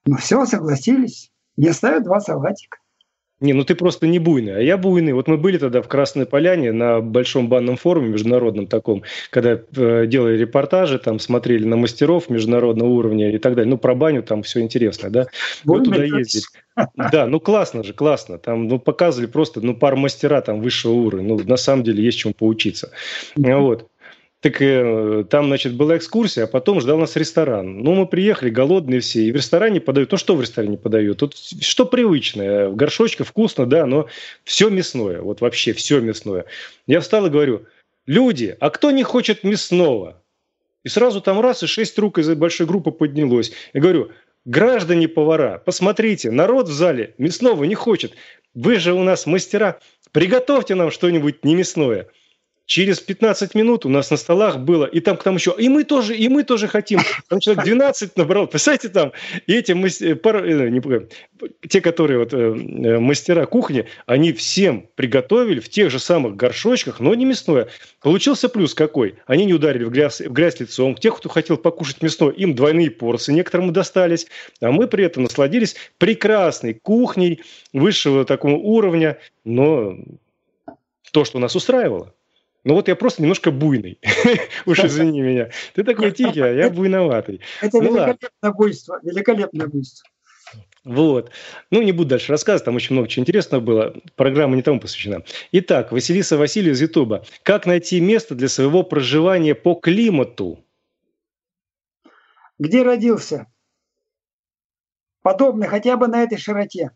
Ну, все, согласились. Мне ставят 2 салатика. Не, ну ты просто не буйный, а я буйный. Вот мы были тогда в Красной Поляне на большом банном форуме международном таком, когда делали репортажи, там смотрели на мастеров международного уровня и так далее. Ну, про баню там все интересно, да? Мы туда ездили. Да, ну классно же, классно. Там ну, показывали просто ну, пару мастера там высшего уровня. Ну, на самом деле есть чему поучиться. Вот. Так там, значит, была экскурсия, а потом ждал нас ресторан. Ну, мы приехали, голодные все, и в ресторане подают. Ну, что в ресторане подают? Тут что привычное, в горшочках вкусно, да, но все мясное, вот вообще все мясное. Я встал и говорю: люди, а кто не хочет мясного? И сразу там раз, и 6 рук из большой группы поднялось. Я говорю: граждане-повара, посмотрите, народ в зале мясного не хочет. Вы же у нас мастера, приготовьте нам что-нибудь не мясное. Через 15 минут у нас на столах было, и там к нам еще, и мы тоже хотим. Там человек 12 набрал, представляете, там, и эти те, которые вот, мастера кухни, они всем приготовили в тех же самых горшочках, но не мясное. Получился плюс какой? Они не ударили в грязь лицом. Тех, кто хотел покушать мясное, им двойные порции некоторым достались, а мы при этом насладились прекрасной кухней высшего такого уровня, но то, что нас устраивало. Ну вот я просто немножко буйный. Уж извини меня. Ты такой тихий, а я буйноватый. Это великолепное буйство. Великолепное буйство. Вот. Ну, не буду дальше рассказывать, там очень много чего интересного было. Программа не тому посвящена. Итак, Василиса Васильева из Ютуба. Как найти место для своего проживания по климату? Где родился? Подобно хотя бы на этой широте.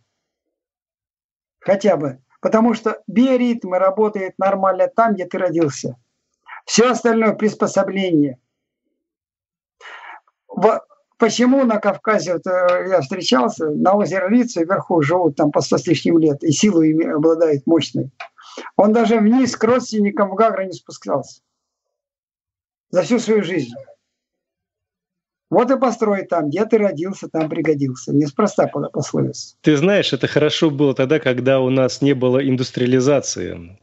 Хотя бы. Потому что биоритм работает нормально там, где ты родился. Все остальное приспособление. Почему на Кавказе, вот, я встречался, на озере Рица вверху живут там по 100 с лишним лет, и силой обладает мощной. Он даже вниз к родственникам в Гагры не спускался. За всю свою жизнь. Вот и построй там, где ты родился, там пригодился. Неспроста пословица. Ты знаешь, это хорошо было тогда, когда у нас не было индустриализации.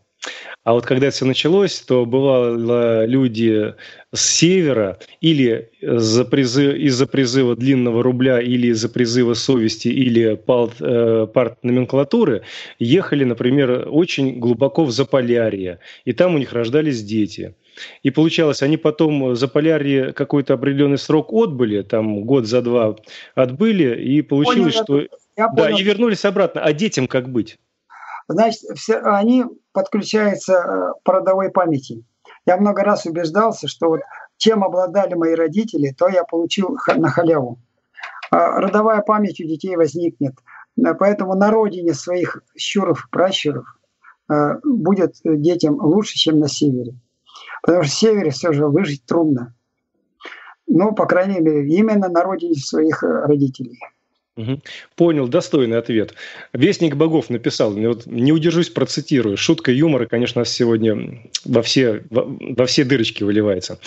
А вот когда все началось, то бывало люди с севера или из-за призыва длинного рубля, или из-за призыва совести, или партноменклатуры ехали, например, очень глубоко в Заполярье, и там у них рождались дети. И получалось, они потом за Полярье какой-то определенный срок отбыли, там год за два отбыли, и получилось, понял, что... Да, и вернулись обратно. А детям как быть? Значит, они подключаются к родовой памяти. Я много раз убеждался, что вот чем обладали мои родители, то я получил на халяву. Родовая память у детей возникнет. Поэтому на родине своих щуров и пращуров будет детям лучше, чем на севере. Потому что в севере все же выжить трудно. Ну, по крайней мере, именно на родине своих родителей. Угу. Понял, достойный ответ. Вестник богов написал, вот не удержусь, процитирую. Шутка юмора, конечно, сегодня во все дырочки выливается.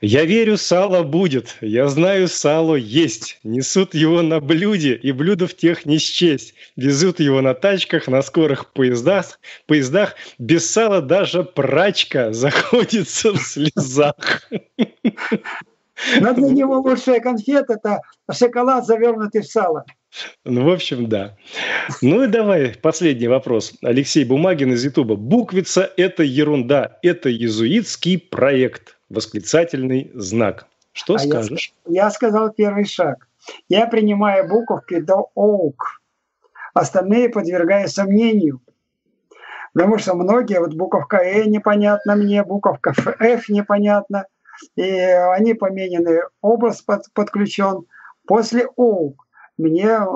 «Я верю, сало будет, я знаю, сало есть. Несут его на блюде, и блюдов тех не счесть. Везут его на тачках, на скорых поездах. Без сала даже прачка заходится в слезах». Но для него лучшая конфета — это шоколад, завернутый в сало. Ну, в общем, да. Ну и давай последний вопрос. Алексей Бумагин из Ютуба. «Буквица — это ерунда, это иезуитский проект». Восклицательный знак. Что скажешь? Я сказал первый шаг. Я принимаю буковки до ОУК. Остальные подвергаю сомнению. Потому что многие, вот буковка «э» непонятна мне, буковка «ф» непонятна. И они поменены, образ подключен. После ОУК я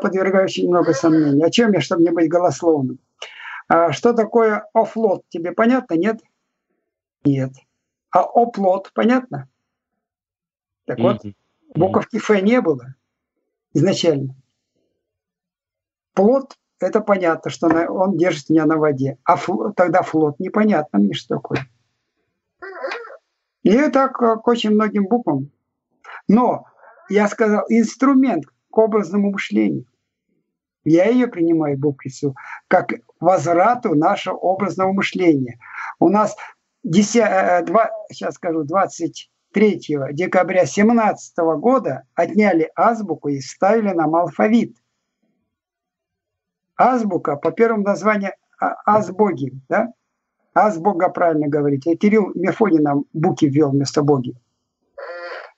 подвергаю очень много сомнений. О чем я, чтобы не быть голословным? Что такое «офлот»? Тебе понятно, нет? Нет. А оплот, понятно? Так вот, буковки «ф» не было изначально. Плот, это понятно, что он держит меня на воде. А тогда флот, непонятно мне, что такое. И так к очень многим буквам. Но, я сказал, инструмент к образному мышлению. Я ее принимаю, буквицу, как возврату нашего образного мышления. У нас... 23 декабря 2017 года отняли азбуку и вставили нам алфавит. азбука, по первому названию азбоги, да? Азбога правильно говорить. И Кирилл Мефодий нам буки ввел вместо боги.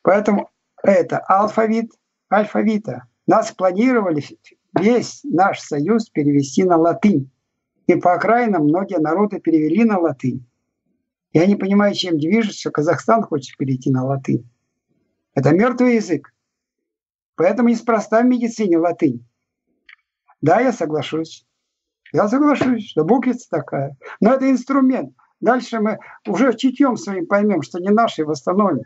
Поэтому это алфавит, альфавита. Нас планировали весь наш союз перевести на латынь. И по окраинам многие народы перевели на латынь. Я не понимаю, чем движется, что Казахстан хочет перейти на латынь. Это мертвый язык. Поэтому неспроста в медицине латынь. Да, я соглашусь. Я соглашусь, что буквица такая. Но это инструмент. Дальше мы уже чутьем своим поймем, что не наши восстановим.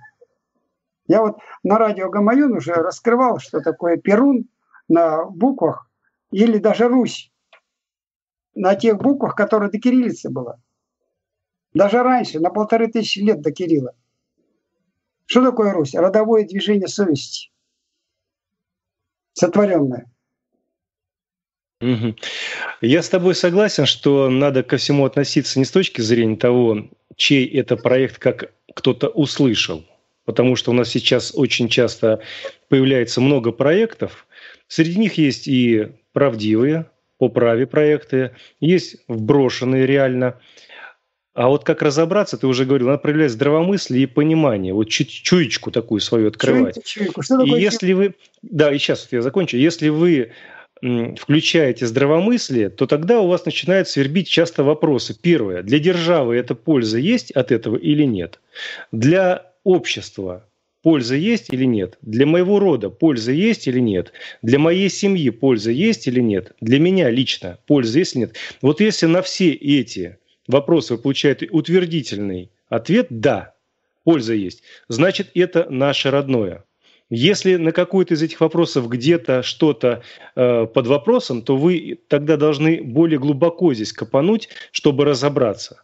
Я вот на радио Гамаюн уже раскрывал, что такое Перун на буквах или даже Русь. На тех буквах, которые до кириллицы была. Даже раньше, на 1500 лет до Кирилла. Что такое Русь? Родовое движение совести. Сотворенное. Я с тобой согласен, что надо ко всему относиться не с точки зрения того, чей это проект, как кто-то услышал. Потому что у нас сейчас очень часто появляется много проектов. Среди них есть и правдивые, по праве проекты, есть вброшенные реально. А вот как разобраться, ты уже говорил, надо проявлять здравомыслие и понимание, вот чуечку такую свою открывать. И если вы, да, и сейчас вот я закончу, если вы включаете здравомыслие, то тогда у вас начинают свербить часто вопросы. Первое, для державы эта польза есть от этого или нет? Для общества польза есть или нет? Для моего рода польза есть или нет? Для моей семьи польза есть или нет? Для меня лично польза есть или нет? Вот если на все эти вопросы вы получаете утвердительный ответ, да, польза есть, значит, это наше родное. Если на какой-то из этих вопросов где-то что-то под вопросом, то вы тогда должны более глубоко здесь копануть, чтобы разобраться.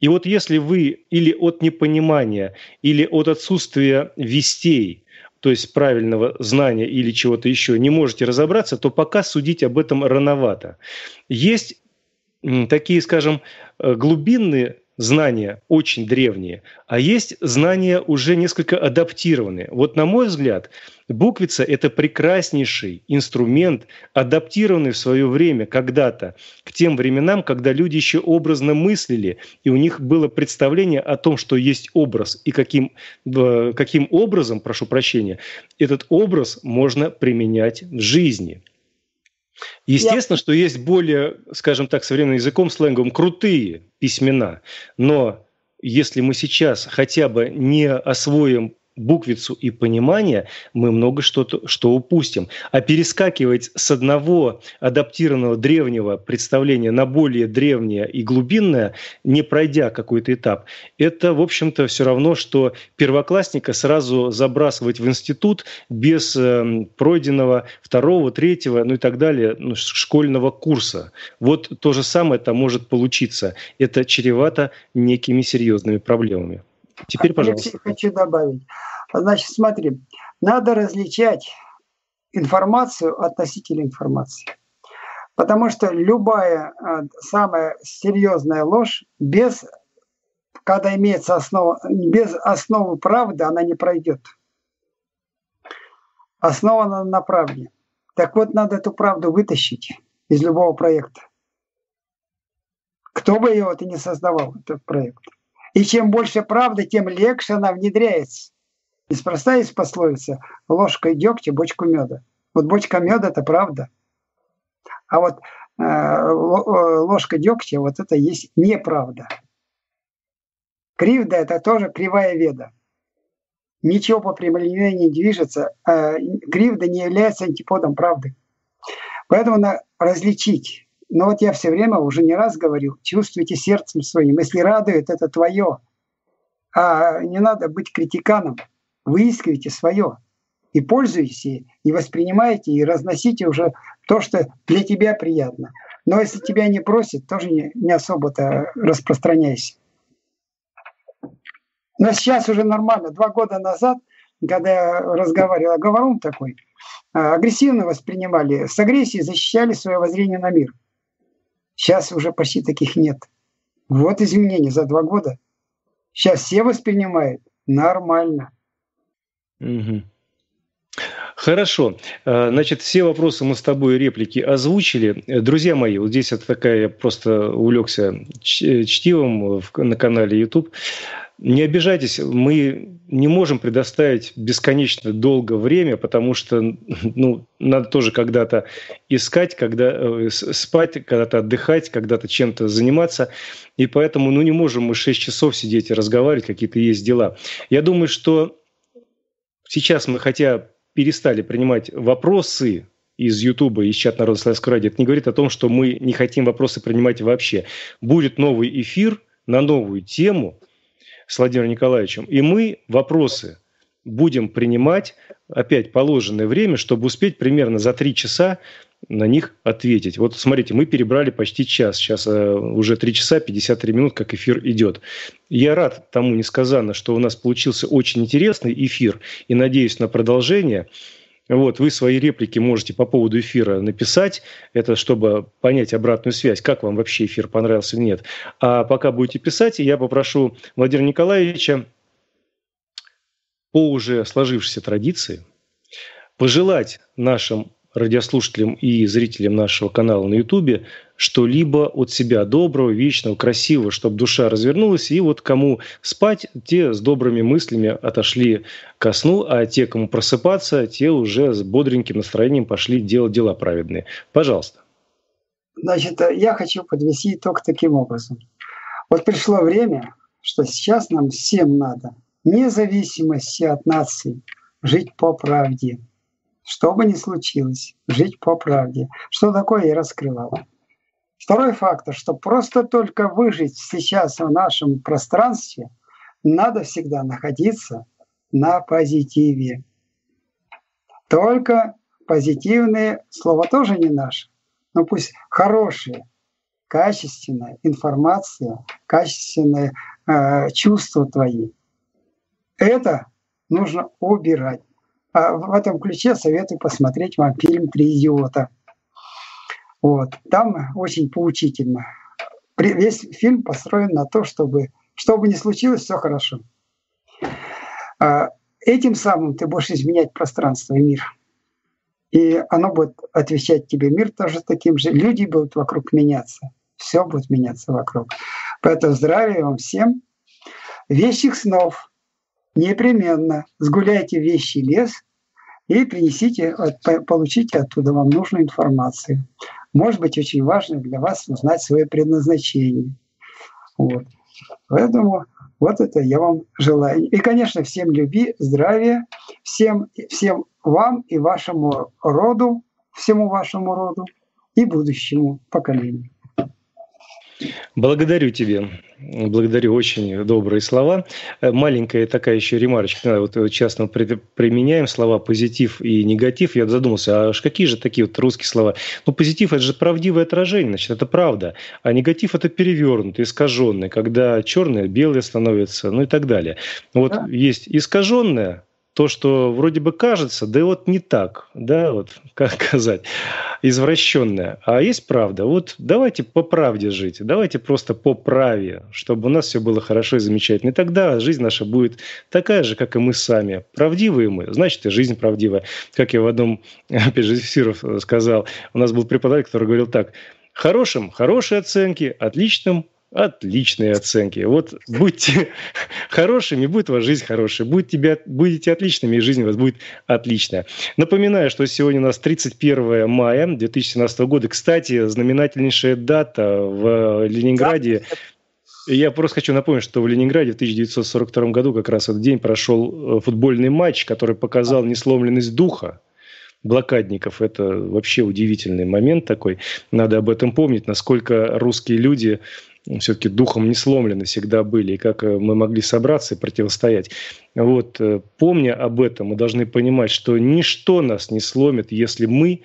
И вот если вы или от непонимания, или от отсутствия вестей, то есть правильного знания или чего-то еще, не можете разобраться, то пока судить об этом рановато. Есть такие, скажем, глубинные знания, очень древние, а есть знания уже несколько адаптированные. Вот на мой взгляд, буквица — это прекраснейший инструмент, адаптированный в свое время когда-то, к тем временам, когда люди еще образно мыслили, и у них было представление о том, что есть образ, и каким образом, прошу прощения, этот образ можно применять в жизни. Естественно, что есть более, скажем так, современным языком, сленгом, крутые письмена. Но если мы сейчас хотя бы не освоим буквицу и понимание, мы много что упустим. А перескакивать с одного адаптированного древнего представления на более древнее и глубинное, не пройдя какой-то этап, это, в общем-то, все равно, что первоклассника сразу забрасывать в институт без пройденного второго, третьего, ну и так далее, школьного курса. Вот то же самое там может получиться. Это чревато некими серьезными проблемами. Теперь, пожалуйста. Я хочу добавить. Значит, смотри, надо различать информацию от носителя информации. Потому что любая самая серьезная ложь, когда имеется основа, без основы правды она не пройдет. Основана на правде. Так вот, надо эту правду вытащить из любого проекта. Кто бы его ты ни создавал, этот проект. И чем больше правды, тем легче она внедряется. Неспроста есть пословица «ложкой дегтя, бочку меда». Вот бочка меда – это правда. А вот ложка дегтя – вот это есть неправда. Кривда – это тоже кривая веда. Ничего по прямолинейности не движется. Кривда не является антиподом правды. Поэтому надо различить. Но вот я все время уже не раз говорил, чувствуйте сердцем своим. Если радует, это твое. А не надо быть критиканом. Выискивайте свое. И пользуйтесь, и воспринимайте, и разносите уже то, что для тебя приятно. Но если тебя не просят, тоже не особо-то распространяйся. Но сейчас уже нормально. 2 года назад, когда я разговаривал, говорун такой, агрессивно воспринимали, с агрессией защищали свое воззрение на мир. Сейчас уже почти таких нет. Вот изменения за 2 года. Сейчас все воспринимают нормально. Угу. Хорошо. Значит, все вопросы мы с тобой, реплики озвучили. Друзья мои, вот здесь это такая, я просто увлекся чтивом на канале YouTube. Не обижайтесь, мы не можем предоставить бесконечно долго время, потому что надо тоже когда-то искать, когда спать, когда-то отдыхать, когда-то чем-то заниматься. И поэтому не можем мы 6 часов сидеть и разговаривать, какие-то есть дела. Я думаю, что сейчас мы хотя перестали принимать вопросы из Ютуба, из чата Народного славянского радио, это не говорит о том, что мы не хотим вопросы принимать вообще. Будет новый эфир на новую тему с Владимиром Николаевичем, и мы вопросы будем принимать опять положенное время, чтобы успеть примерно за 3 часа на них ответить. Вот смотрите, мы перебрали почти час, сейчас уже 3 часа 53 минут, как эфир идет. Я рад тому несказанно, что у нас получился очень интересный эфир, и надеюсь на продолжение. Вот, вы свои реплики можете по поводу эфира написать, это чтобы понять обратную связь, как вам вообще эфир понравился или нет. А пока будете писать, я попрошу Владимира Николаевича по уже сложившейся традиции пожелать нашим радиослушателям и зрителям нашего канала на Ютубе что-либо от себя доброго, вечного, красивого, чтобы душа развернулась. И вот кому спать, те с добрыми мыслями отошли ко сну, а те, кому просыпаться, те уже с бодреньким настроением пошли делать дела праведные. Пожалуйста. Значит, я хочу подвести итог таким образом. Вот пришло время, что сейчас нам всем надо, вне зависимости от нации, жить по правде. Что бы ни случилось, жить по правде. Что такое, я раскрывал. Второй фактор, что просто только выжить сейчас в нашем пространстве, надо всегда находиться на позитиве. Только позитивные слова тоже не наши, но пусть хорошие, качественная информация, качественные чувства твои. Это нужно убирать. А в этом ключе советую посмотреть вам фильм «Три идиота». Вот. Там очень поучительно. Весь фильм построен на то, чтобы что бы ни случилось, все хорошо. Этим самым ты будешь изменять пространство и мир. И оно будет отвечать тебе. Мир тоже таким же. Люди будут вокруг меняться. Все будет меняться вокруг. Поэтому здравия вам всем. Вещих снов. Непременно сгуляйте в вещий лес и принесите, получите оттуда вам нужную информацию. Может быть, очень важно для вас узнать свое предназначение. Вот. Поэтому вот это я вам желаю. И, конечно, всем любви, здравия, всем вам и вашему роду, всему вашему роду и будущему поколению. Благодарю тебя. Благодарю, очень добрые слова. Маленькая такая еще ремарочка. Вот часто мы применяем слова «позитив» и «негатив». Я задумался, а какие же такие вот русские слова? Ну, «позитив» — это же правдивое отражение, значит, это правда. А «негатив» — это перевернутый, искаженный, когда черное, белое становится, и так далее. Вот да. Есть искаженное, то, что вроде бы кажется, да и вот не так, да, вот как сказать, извращенное. А есть правда. Вот давайте по правде жить, давайте просто по праве, чтобы у нас все было хорошо и замечательно. И тогда жизнь наша будет такая же, как и мы сами. Правдивые мы, значит, и жизнь правдивая. Как я в одном, опять же, эфиров сказал, у нас был преподаватель, который говорил так: хорошим — хорошие оценки, отличным — отличные оценки. Вот будьте хорошими, будет у вас жизнь хорошая. Будете отличными, и жизнь у вас будет отличная. Напоминаю, что сегодня у нас 31 мая 2017 года. Кстати, знаменательнейшая дата в Ленинграде. Я просто хочу напомнить, что в Ленинграде в 1942 году как раз этот день прошел футбольный матч, который показал несломленность духа блокадников. Это вообще удивительный момент такой. Надо об этом помнить, насколько русские люди все-таки духом не сломлены всегда были, и как мы могли собраться и противостоять. Вот, помня об этом, мы должны понимать, что ничто нас не сломит, если мы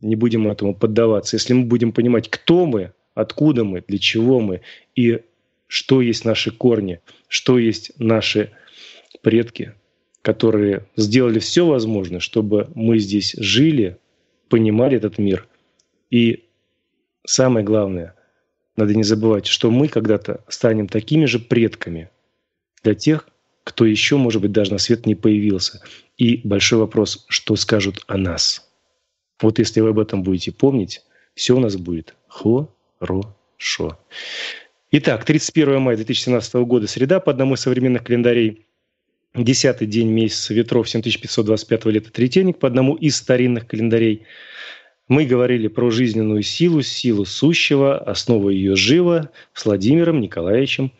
не будем этому поддаваться, если мы будем понимать, кто мы, откуда мы, для чего мы, и что есть наши корни, что есть наши предки, которые сделали все возможное, чтобы мы здесь жили, понимали этот мир. И самое главное, надо не забывать, что мы когда-то станем такими же предками для тех, кто еще, может быть, даже на свет не появился. И большой вопрос, что скажут о нас. Вот если вы об этом будете помнить, все у нас будет хорошо. Итак, 31 мая 2017 года, среда, по одному из современных календарей. 10-й день месяца ветров, 7525 лета третейник, по одному из старинных календарей. Мы говорили про жизненную силу, силу сущего, основу ее жива, с Владимиром Николаевичем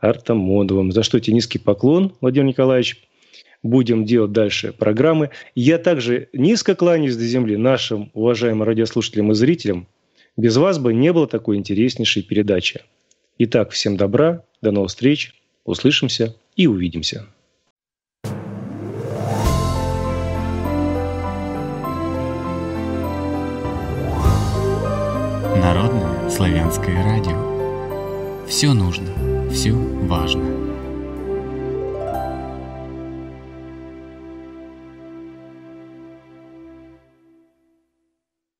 Артамоновым. За что тебе низкий поклон, Владимир Николаевич. Будем делать дальше программы. Я также низко кланяюсь до земли нашим уважаемым радиослушателям и зрителям. Без вас бы не было такой интереснейшей передачи. Итак, всем добра, до новых встреч, услышимся и увидимся. Народное славянское радио. Все нужно, все важно.